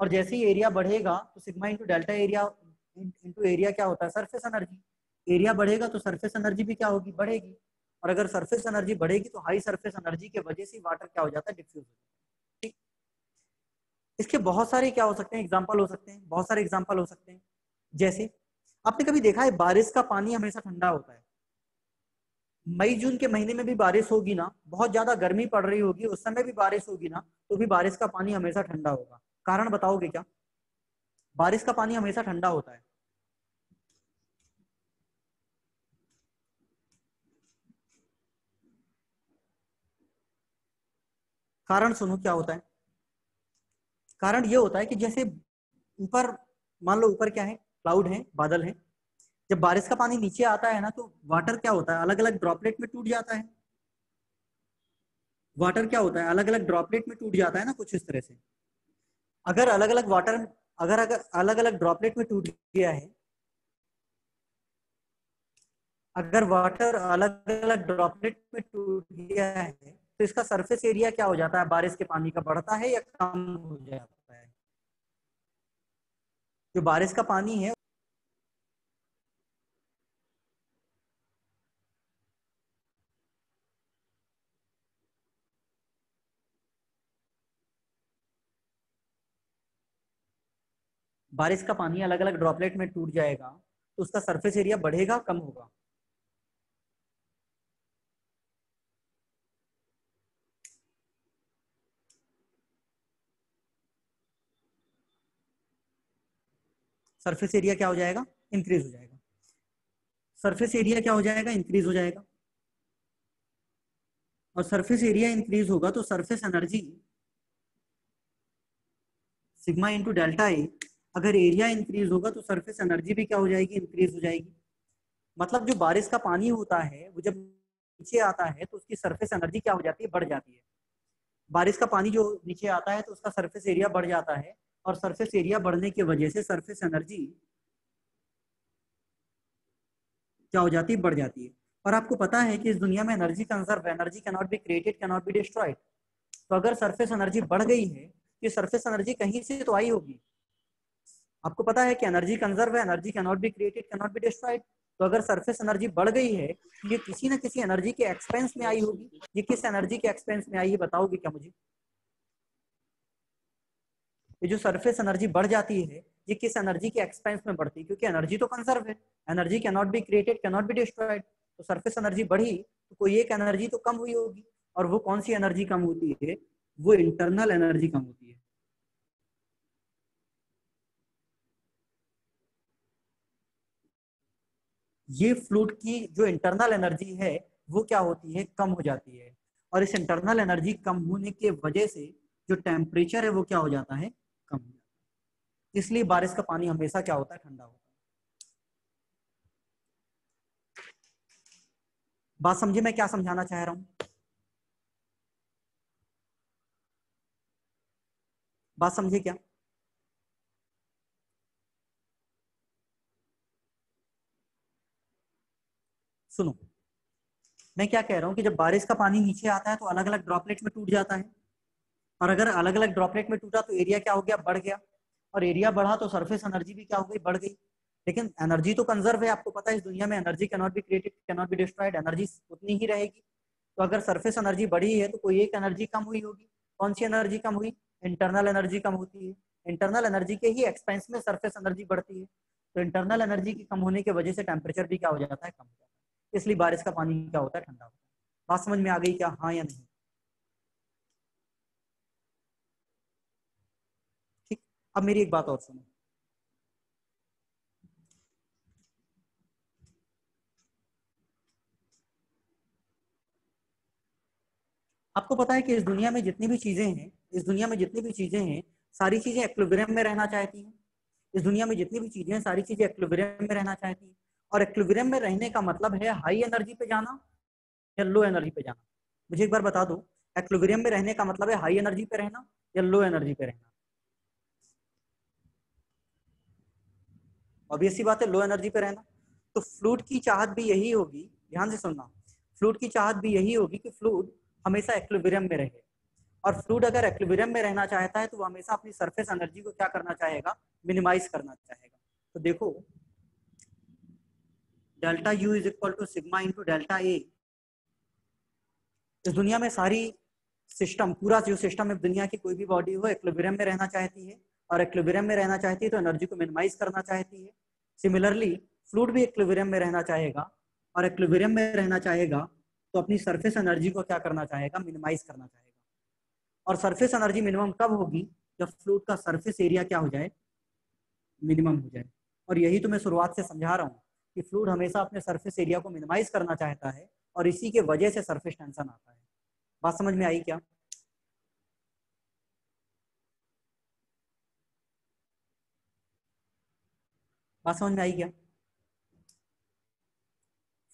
और जैसे ही एरिया बढ़ेगा तो sigma into delta area into area क्या होता है? Surface energy. एरिया बढ़ेगा तो सरफेस एनर्जी भी क्या होगी? बढ़ेगी। और अगर सरफेस एनर्जी बढ़ेगी तो हाई सरफेस एनर्जी के वजह से वाटर क्या हो जाता है? डिफ्यूज हो जाता है। ठीक, इसके बहुत सारे क्या हो सकते हैं? एग्जाम्पल हो सकते हैं, बहुत सारे एग्जाम्पल हो सकते हैं। जैसे आपने कभी देखा है बारिश का पानी हमेशा ठंडा होता है, मई जून के महीने में भी बारिश होगी ना, बहुत ज्यादा गर्मी पड़ रही होगी उस समय भी बारिश होगी ना, तो भी बारिश का पानी हमेशा ठंडा होगा। कारण बताओगे क्या? बारिश का पानी हमेशा ठंडा होता है। कारण सुनो क्या होता है। कारण ये होता है कि जैसे ऊपर मान लो ऊपर क्या है? क्लाउड है, बादल है, जब बारिश का पानी नीचे आता है ना तो वाटर क्या होता है? अलग अलग ड्रॉपलेट में टूट जाता है। वाटर क्या होता है? अलग अलग ड्रॉपलेट में टूट जाता है ना, कुछ इस तरह से। अगर अलग अलग वाटर अगर अगर अलग अलग ड्रॉपलेट में टूट गया है, अगर वाटर अलग अलग ड्रॉपलेट में टूट गया है तो इसका सरफेस एरिया क्या हो जाता है? बारिश के पानी का बढ़ता है या कम हो जाता है? जो बारिश का पानी है बारिश का पानी अलग अलग ड्रॉपलेट में टूट जाएगा तो उसका सरफेस एरिया बढ़ेगा, कम होगा? सरफेस एरिया क्या हो जाएगा? इंक्रीज हो जाएगा। सरफेस एरिया क्या हो जाएगा? इंक्रीज हो जाएगा। और सरफेस एरिया इंक्रीज होगा तो surface energy sigma into delta A, अगर एरिया इंक्रीज होगा तो सरफेस एनर्जी भी क्या हो जाएगी? इंक्रीज हो जाएगी। मतलब जो बारिश का पानी होता है वो जब नीचे आता है तो उसकी सरफेस एनर्जी क्या हो जाती है? बढ़ जाती है। बारिश का पानी जो नीचे आता है तो उसका सरफेस एरिया बढ़ जाता है, और सरफेस एरिया बढ़ने की वजह से सरफेस एनर्जी क्या हो जाती है? बढ़ जाती है। और आपको पता है कि इस दुनिया में एनर्जी कंजर्व है, energy cannot be created, cannot be destroyed. तो अगर सरफेस एनर्जी बढ़ गई है तो सरफेस एनर्जी कहीं से तो आई होगी। आपको पता है कि एनर्जी कंजर्व है, energy cannot be created, cannot be destroyed. तो अगर सरफेस एनर्जी बढ़ गई है ये किसी ना किसी एनर्जी के एक्सपेंस में आई होगी। ये किस एनर्जी के एक्सपेंस में आई है बताओगे क्या मुझे? ये जो सरफेस एनर्जी बढ़ जाती है ये किस एनर्जी के एक्सपेंस में बढ़ती है? क्योंकि एनर्जी तो कंजर्व है, energy cannot be created, cannot be destroyed. तो सरफेस एनर्जी बढ़ी तो कोई एक एनर्जी तो कम हुई होगी, और वो कौन सी एनर्जी कम होती है? वो इंटरनल एनर्जी कम होती है। ये फ्लूइड की जो इंटरनल एनर्जी है वो क्या होती है, कम हो जाती है। और इस इंटरनल एनर्जी कम होने के वजह से जो टेम्परेचर है वो क्या हो जाता है, कम हो जाता है। इसलिए बारिश का पानी हमेशा क्या होता है, ठंडा होता है। बात समझे मैं क्या समझाना चाह रहा हूं? बात समझे क्या? सुनो, मैं क्या कह रहा हूं कि जब बारिश का पानी नीचे आता है तो अलग अलग ड्रॉपलेट में टूट जाता है, और अगर अलग अलग ड्रॉपलेट में टूटा तो एरिया क्या हो गया, बढ़ गया, और एरिया बढ़ा तो सरफेस एनर्जी भी क्या हो गई, बढ़ गई। लेकिन एनर्जी तो कंजर्व है, आपको पता है इस दुनिया में energy can not be created, can not be destroyed, energy उतनी ही रहेगी। तो अगर सरफेस एनर्जी बढ़ी है तो कोई एक एनर्जी कम हुई होगी। कौन सी एनर्जी कम हुई? इंटरनल एनर्जी कम होती है। इंटरनल एनर्जी के ही एक्सपेंस में सरफेस एनर्जी बढ़ती है, तो इंटरनल एनर्जी के कम होने की वजह से टेम्परेचर भी क्या हो जाता है, कम हो जाता है। इसलिए बारिश का पानी क्या होता है, ठंडा होता है। बात समझ में आ गई क्या, हाँ या नहीं? ठीक, अब मेरी एक बात और सुनो, आपको पता है कि इस दुनिया में जितनी भी चीजें हैं, इस दुनिया में जितनी भी चीजें हैं सारी चीजें एक्विलिब्रियम में रहना चाहती हैं। इस दुनिया में जितनी भी चीजें हैं सारी चीजें एक्विलिब्रियम में रहना चाहती हैं, और एक्विलिब्रियम में रहने का मतलब है हाई एनर्जी पे जाना या लो एनर्जी पे जाना। मुझे एक बार बता दो, एक्विलिब्रियम में रहने का मतलब है हाई एनर्जी पे रहना या लो एनर्जी पे रहना? ऑब्वियस सी बात है, लो एनर्जी पे रहना। तो फ्लूइड की चाहत भी यही होगी, ध्यान से सुनना, फ्लूइड की चाहत भी यही होगी कि फ्लूइड हमेशा एक्विलिब्रियम में रहे, और फ्लूइड अगर एक्विलिब्रियम में रहना चाहता है तो वो हमेशा अपनी सरफेस एनर्जी को क्या करना चाहेगा, मिनिमाइज करना चाहेगा। तो देखो, delta U is equal to sigma into delta A. इस दुनिया में सारी सिस्टम, पूरा जो सिस्टम है दुनिया की कोई भी बॉडी हो, एक्विलिब्रियम में रहना चाहती है, और एक्विलिब्रियम में रहना चाहती है तो एनर्जी को मिनिमाइज करना चाहती है। सिमिलरली फ्लूइड भी एक्विलिब्रियम में रहना चाहेगा, और एक्विलिब्रियम में रहना चाहेगा तो अपनी सरफेस एनर्जी को क्या करना चाहेगा, मिनिमाइज करना चाहेगा। और सरफेस एनर्जी मिनिमम कब होगी, जब फ्लूइड का सरफेस एरिया क्या हो जाए, मिनिमम हो जाए। और यही तो मैं शुरुआत से समझा रहा हूँ कि फ्लूइड हमेशा अपने सरफेस एरिया को मिनिमाइज करना चाहता है, और इसी के वजह से सरफेस टेंशन आता है। बात समझ में आई क्या? बात समझ में आई क्या?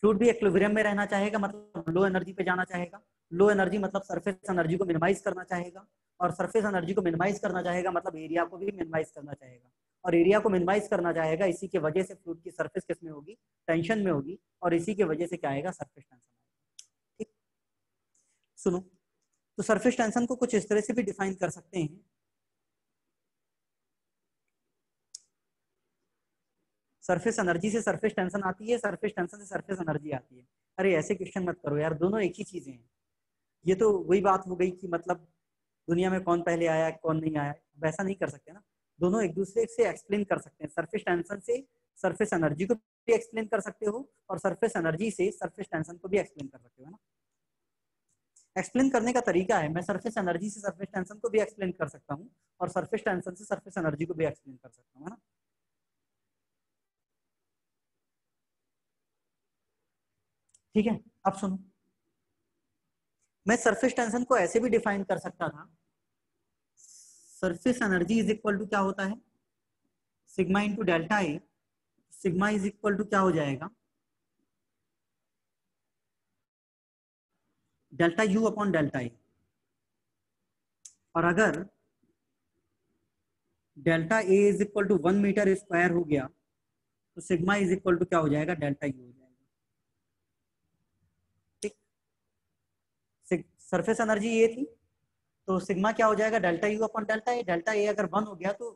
फ्लूइड भी एक्विलिब्रियम में रहना चाहेगा मतलब लो एनर्जी पे जाना चाहेगा, लो एनर्जी मतलब सरफेस एनर्जी को मिनिमाइज करना चाहेगा, और सरफेस एनर्जी को मिनिमाइज करना चाहेगा मतलब एरिया को भी मिनिमाइज करना चाहेगा, और एरिया को मिनिमाइज करना चाहेगा, इसी के वजह से फ्लूइड की सरफेस किस में होगी, टेंशन में होगी, और इसी के वजह से क्या आएगा, सरफेस टेंशन। ठीक, सुनो, तो सरफेस टेंशन को कुछ इस तरह से भी डिफाइन कर सकते हैं। सरफेस एनर्जी से सरफेस टेंशन आती है, सरफेस टेंशन से सरफेस एनर्जी आती है। अरे ऐसे क्वेश्चन मत करो यार, दोनों एक ही चीजें हैं। ये तो वही बात हो गई कि मतलब दुनिया में कौन पहले आया कौन नहीं आया, वैसा नहीं कर सकते ना, दोनों एक दूसरे से एक्सप्लेन कर सकते हैं। सरफेस टेंशन से सरफेस एनर्जी को भी एक्सप्लेन कर सकते हो, और सरफेस एनर्जी से सरफेस टेंशन को भी एक्सप्लेन कर सकते हो, है ना। एक्सप्लेन करने का तरीका है, मैं सरफेस एनर्जी से सरफेस टेंशन को भी एक्सप्लेन कर सकता हूँ, और सरफेस टेंशन से सरफेस एनर्जी को भी एक्सप्लेन कर सकता हूँ, है ना। ठीक है, अब सुनो, मैं सरफेस टेंशन को ऐसे भी डिफाइन कर सकता था, surface energy is equal to क्या होता है, sigma into delta A. Sigma is equal to क्या हो जाएगा, delta U upon delta A. और अगर delta A is equal to one metre square हो गया तो सिग्मा इज इक्वल टू क्या हो जाएगा, डेल्टा यू हो जाएगा। सरफेस एनर्जी ये थी, तो सिग्मा क्या हो जाएगा, delta U upon delta A. Delta A अगर वन हो गया तो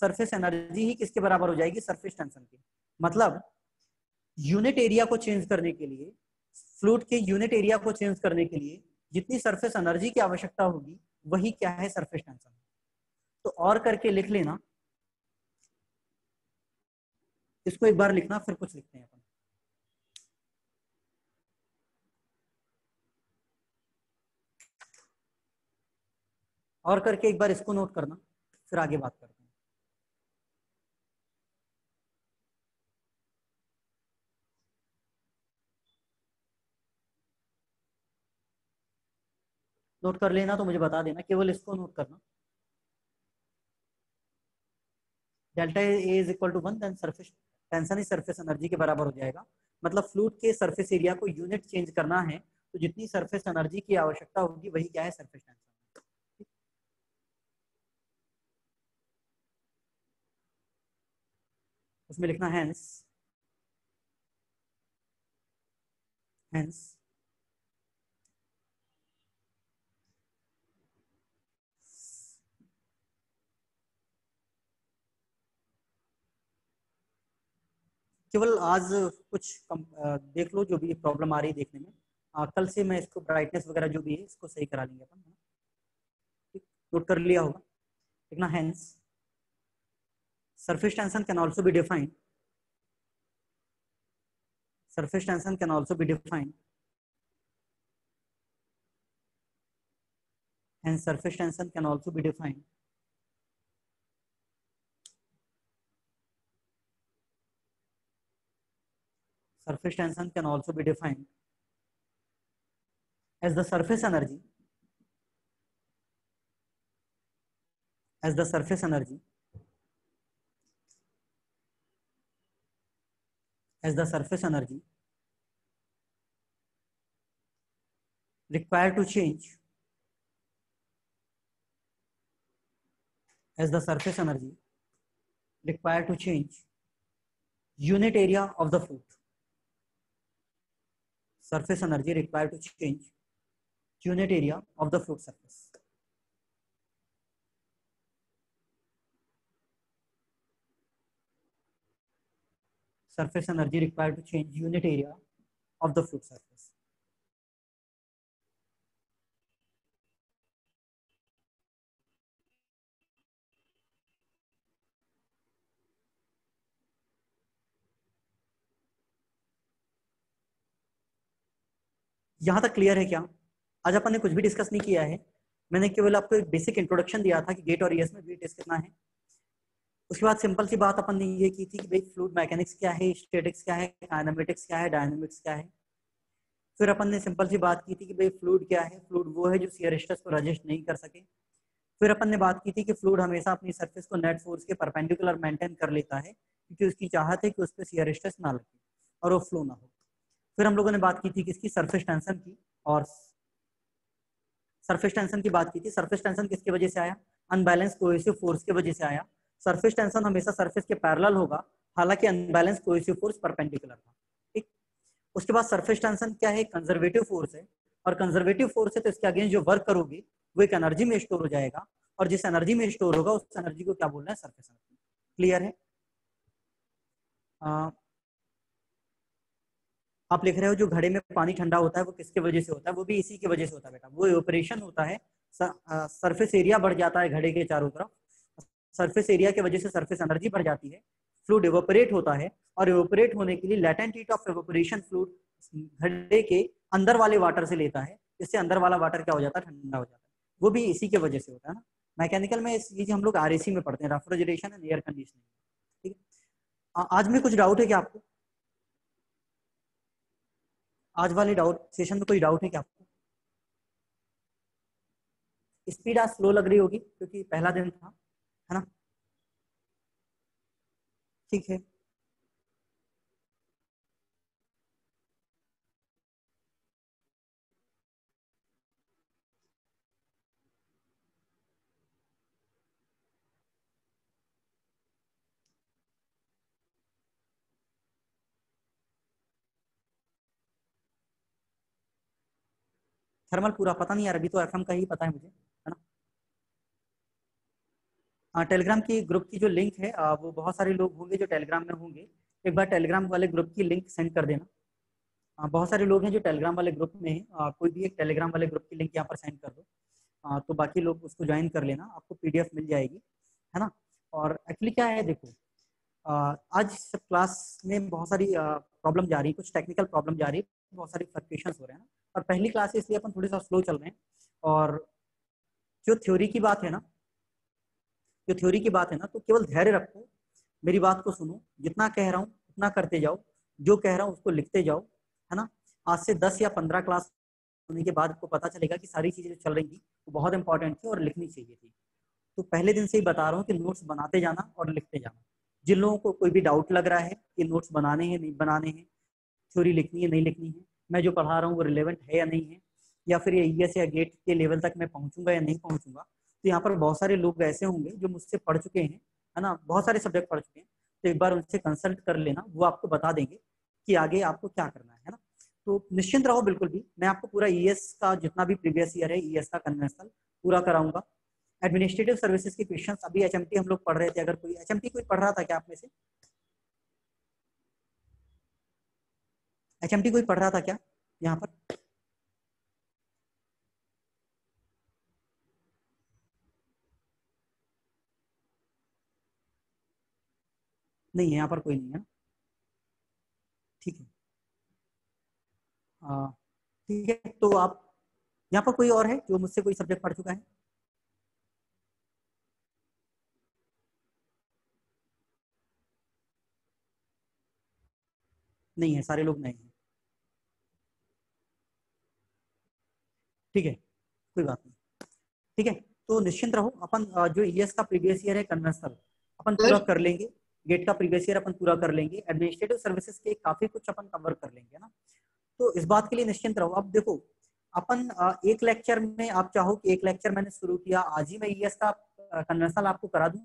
सरफेस एनर्जी ही किसके बराबर हो जाएगी, सरफेस टेंशन के। मतलब यूनिट एरिया को चेंज करने के लिए, फ्लूइड के यूनिट एरिया को चेंज करने के लिए जितनी सरफेस एनर्जी की आवश्यकता होगी वही क्या है, सरफेस टेंशन। तो और करके लिख लेना इसको, एक बार लिखना फिर कुछ लिखते हैं अपन। और करके एक बार इसको नोट करना, फिर आगे बात करते हैं। नोट कर लेना तो मुझे बता देना, केवल इसको नोट करना। Delta A is equal to one, then surface tension ही सरफेस एनर्जी के बराबर हो जाएगा। मतलब फ्लूइड के सरफेस एरिया को यूनिट चेंज करना है तो जितनी सरफेस एनर्जी की आवश्यकता होगी वही क्या है, सरफेस टेंशन। उसमें लिखना हैंस हैंस केवल आज कुछ कम, देख लो जो भी प्रॉब्लम आ रही है देखने में। आ, कल से मैं इसको ब्राइटनेस वगैरह जो भी है इसको सही करा लेंगे अपन, है ना। नोट कर लिया होगा। लिखना hence surface tension can also be defined surface tension can also be defined and surface tension can also be defined surface tension can also be defined as the surface energy as the surface energy as the surface energy required to change as the surface energy required to change unit area of the fluid. Surface energy required to change unit area of the fluid surface. Surface energy required to change unit area of the fluid surface. यहाँ तक क्लियर है क्या? आज अपन ने कुछ भी डिस्कस नहीं किया है। मैंने केवल आपको एक बेसिक इंट्रोडक्शन दिया था कि गेट और ईएस में वेट टेस्ट कितना है। उसके बाद सिंपल सी बात अपन ने ये की थी कि भाई फ्लूइड मैकेनिक्स क्या है, स्टैटिक्स क्या है, काइनेमेटिक्स क्या है, डायनामिक्स क्या है। फिर अपन ने सिंपल सी बात की थी कि भाई फ्लूइड क्या है, फ्लूइड वो है जो शियर स्ट्रेस को रजिस्ट नहीं कर सके। फिर अपन ने बात की थी कि फ्लूइड हमेशा अपनी सरफेस को नेट फोर्स के परपेंडिकुलर मेंटेन कर लेता है क्योंकि उसकी चाहत है कि उस पर शियर स्ट्रेस ना लगे और वो फ्लो ना हो। फिर हम लोगों ने बात की थी किसकी, सरफेस टेंशन की। और सरफेस टेंशन की बात की थी, सरफेस टेंशन किसकी वजह से आया, अनबैलेंस कोहेसिव फोर्स की वजह से आया। सरफेस टेंशन हमेशा सरफेस के पैरेलल होगा, हालांकि अनबैलेंस कोहेसिव फोर्स परपेंडिकुलर था, ठीक। उसके बाद सरफेस टेंशन क्या है, कंजर्वेटिव फोर्स है, और कंजर्वेटिव फोर्स है तो इसके अगेंस्ट जो वर्क करोगे वो एक एनर्जी में स्टोर हो जाएगा, और जिस एनर्जी में स्टोर होगा उस एनर्जी को क्या बोलना है, सरफेस एनर्जी। क्लियर है? आ, आप लिख रहे हो जो घड़े में पानी ठंडा होता है वो किसके वजह से होता है, वो भी इसी की वजह से होता है बेटा, वो इवेपोरेशन होता है। सरफेस एरिया बढ़ जाता है घड़े के चारों तरफ, सरफेस एरिया के वजह से सरफेस एनर्जी बढ़ जाती है, फ्लूइड इवेपोरेट होता है, और इवेपोरेट होने के लिए latent heat of evaporation fluid घड़े के अंदर वाले वाटर से लेता है, इससे अंदर वाला वाटर क्या हो जाता है, ठंडा हो जाता है, वो भी इसी के वजह से होता है ना। मैकेनिकल में इस चीज हम लोग आरएसी में पढ़ते हैं, रेफ्रिजरेशन एंड एयर कंडीशनिंग, ठीक है। आज में कुछ डाउट है क्या आपको, आज वाले डाउट सेशन में कोई डाउट है क्या आपको? स्पीड आज स्लो लग रही होगी क्योंकि पहला दिन था, है ना, ठीक है। थर्मल पूरा पता नहीं यार, अभी तो एफएम का ही पता है मुझे, है ना। टेलीग्राम की ग्रुप की जो लिंक है, वो बहुत सारे लोग होंगे जो टेलीग्राम में होंगे, एक बार टेलीग्राम वाले ग्रुप की लिंक सेंड कर देना। बहुत सारे लोग हैं जो टेलीग्राम वाले ग्रुप में हैं, कोई भी एक टेलीग्राम वाले ग्रुप की लिंक यहाँ पर सेंड कर दो तो बाकी लोग उसको ज्वाइन कर लेना, आपको पीडीएफ मिल जाएगी, है ना। और एक्चुअली क्या है देखो, आज सब क्लास में बहुत सारी प्रॉब्लम जा रही है, कुछ टेक्निकल प्रॉब्लम जा रही है, बहुत सारी फ्लक्चुएशन हो रहे हैं ना, और पहली क्लास है इसलिए अपन थोड़ी सा स्लो चल रहे हैं। और जो थ्योरी की बात है ना, जो थ्योरी की बात है ना तो केवल धैर्य रखो, मेरी बात को सुनो, जितना कह रहा हूँ उतना करते जाओ, जो कह रहा हूँ उसको लिखते जाओ, है ना। आज से दस या पंद्रह क्लास होने के बाद आपको पता चलेगा कि सारी चीज़ें जो चल रही थी वो बहुत इंपॉर्टेंट थी और लिखनी चाहिए थी। तो पहले दिन से ही बता रहा हूँ कि नोट्स बनाते जाना और लिखते जाना। जिन लोगों को कोई भी डाउट लग रहा है कि नोट्स बनाने हैं नहीं बनाने हैं, थ्योरी लिखनी है नहीं लिखनी है, मैं जो पढ़ा रहा हूँ वो रिलेवेंट है या नहीं है, या फिर ये ईएस या गेट के लेवल तक मैं पहुँचूंगा या नहीं पहुँचूंगा, तो यहाँ पर बहुत सारे लोग ऐसे होंगे जो मुझसे पढ़ चुके हैं, है ना, बहुत सारे सब्जेक्ट पढ़ चुके हैं, तो एक बार उनसे कंसल्ट कर लेना, वो आपको बता देंगे कि आगे आपको क्या करना है, है ना। तो निश्चिंत रहो बिल्कुल भी, मैं आपको पूरा ईएस का जितना भी प्रीवियस ईयर है ईएस का कन्वेंशनल पूरा कराऊंगा। एडमिनिस्ट्रेटिव सर्विसेज के क्वेश्चंस अभी एचएमटी हम लोग पढ़ रहे थे, अगर कोई एचएमटी कोई पढ़ रहा था क्या आप में से? एचएमटी कोई पढ़ रहा था क्या यहाँ पर? नहीं, यहाँ पर कोई नहीं है, ठीक है। हाँ ठीक है, तो आप यहाँ पर कोई और है जो मुझसे कोई सब्जेक्ट पढ़ चुका है? नहीं है, सारे लोग नहीं हैं, ठीक है, कोई बात नहीं, ठीक है। तो निश्चिंत रहो, अपन जो ईएस का प्रीवियस ईयर है कन्वेंशनल अपन पूरा कर लेंगे, गेट का प्रीवियस ईयर अपन पूरा कर लेंगे, एडमिनिस्ट्रेटिव सर्विसेज के काफी कुछ अपन कवर कर लेंगे ना, तो इस बात के लिए निश्चिंत रहो। अब देखो अपन एक लेक्चर में, आप चाहो कि एक लेक्चर मैंने शुरू किया आज ही मैं ईएस का कन्वेंशनल आपको करा दूं,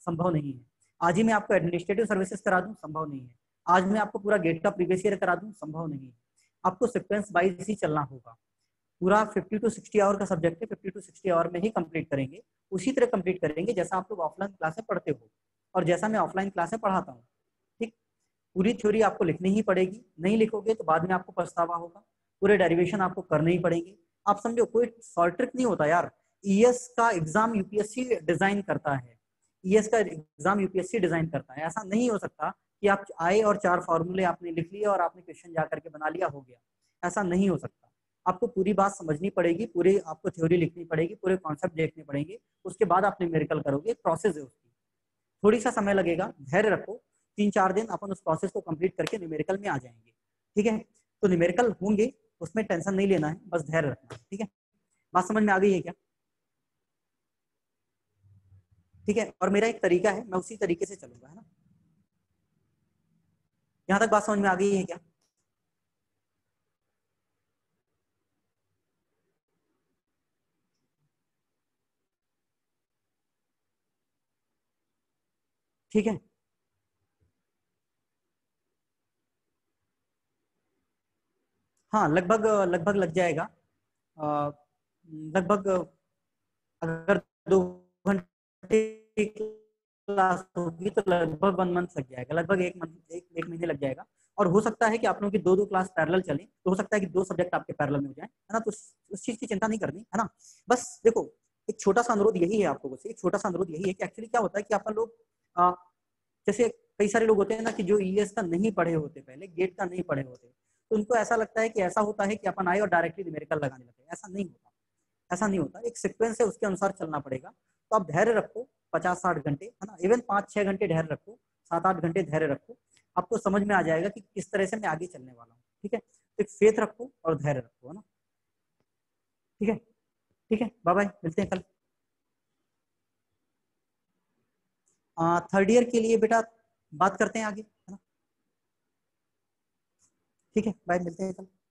संभव नहीं है। आज ही मैं आपको एडमिनिस्ट्रेटिव सर्विसेज करा दूं, संभव नहीं है। आज मैं आपको पूरा गेट का प्रीवियस ईयर करा दूं, संभव नहीं है। आपको सिक्वेंस वाइज ही चलना होगा, पूरा फिफ्टी टू सिक्सटी आवर का सब्जेक्ट है, फिफ्टी टू सिक्सटी आवर में ही कंप्लीट करेंगे, उसी तरह कंप्लीट करेंगे जैसा आप लोग ऑफलाइन क्लासें पढ़ते हो और जैसा मैं ऑफलाइन क्लासें पढ़ाता हूँ। पूरी थ्योरी आपको लिखनी ही पड़ेगी, नहीं लिखोगे तो बाद में आपको पछतावा होगा, पूरे डेरिवेशन आपको करने ही पड़ेंगे। आप समझो कोई शॉर्ट ट्रिक नहीं होता यार, ईएस का एग्जाम यूपीएससी डिजाइन करता है, ईएस का एग्जाम यूपीएससी डिजाइन करता है। ऐसा नहीं हो सकता कि आप आए और चार फॉर्मूले आपने लिख लिए और आपने क्वेश्चन जा करके बना लिया, हो गया, ऐसा नहीं हो सकता। आपको पूरी बात समझनी पड़ेगी, पूरी आपको थ्योरी लिखनी पड़ेगी, पूरे कॉन्सेप्ट देखने पड़ेंगे, उसके बाद आप न्यूमेरिकल करोगे, प्रोसेस है उसकी, थोड़ी सा समय लगेगा, धैर्य रखो, तीन चार दिन अपन उस प्रोसेस को कंप्लीट करके न्यूमेरिकल में आ जाएंगे, ठीक है। तो न्यूमेरिकल होंगे, उसमें टेंशन नहीं लेना है, बस धैर्य रखना, ठीक है। बात समझ में आ गई है क्या? ठीक है, और मेरा एक तरीका है, मैं उसी तरीके से चलूंगा, है ना। यहाँ तक बात समझ में आ गई है क्या? ठीक है, हाँ, लगभग लगभग लग जाएगा, लगभग अगर दो घंटे क्लास होगी तो लगभग वन मंथ लग जाएगा, लगभग एक मंथ एक एक महीने लग जाएगा। और हो सकता है कि आप लोगों की दो दो क्लास पैरेलल चले, तो हो सकता है कि दो सब्जेक्ट आपके पैरेलल में हो जाए, है ना, तो उस चीज़ की चिंता नहीं करनी, है ना। बस देखो, एक छोटा सा अनुरोध यही है आप लोगों से, एक छोटा सा अनुरोध यही है कि एक्चुअली क्या होता है कि आप लोग, जैसे कई सारे लोग होते हैं ना कि जो ईएस का नहीं पढ़े होते, पहले गेट का नहीं पढ़े होते, तो उनको ऐसा लगता है कि ऐसा होता है कि अपन आए और डायरेक्टली न्यूमेरिकल लगाने लगे, ऐसा नहीं होता, ऐसा नहीं होता। एक सीक्वेंस है, उसके अनुसार चलना पड़ेगा। तो आप धैर्य रखो, पचास साठ घंटे, है ना, इवन पाँच छः घंटे धैर्य रखो, सात आठ घंटे धैर्य रखो, आपको समझ में आ जाएगा कि किस तरह से मैं आगे चलने वाला हूँ, ठीक है। तो एक फेथ रखो और धैर्य रखो, है ना, ठीक है। ठीक है, बाय बाय, मिलते हैं कल। थर्ड ईयर के लिए बेटा बात करते हैं आगे, है ना, ठीक है, बाय, मिलते हैं कल।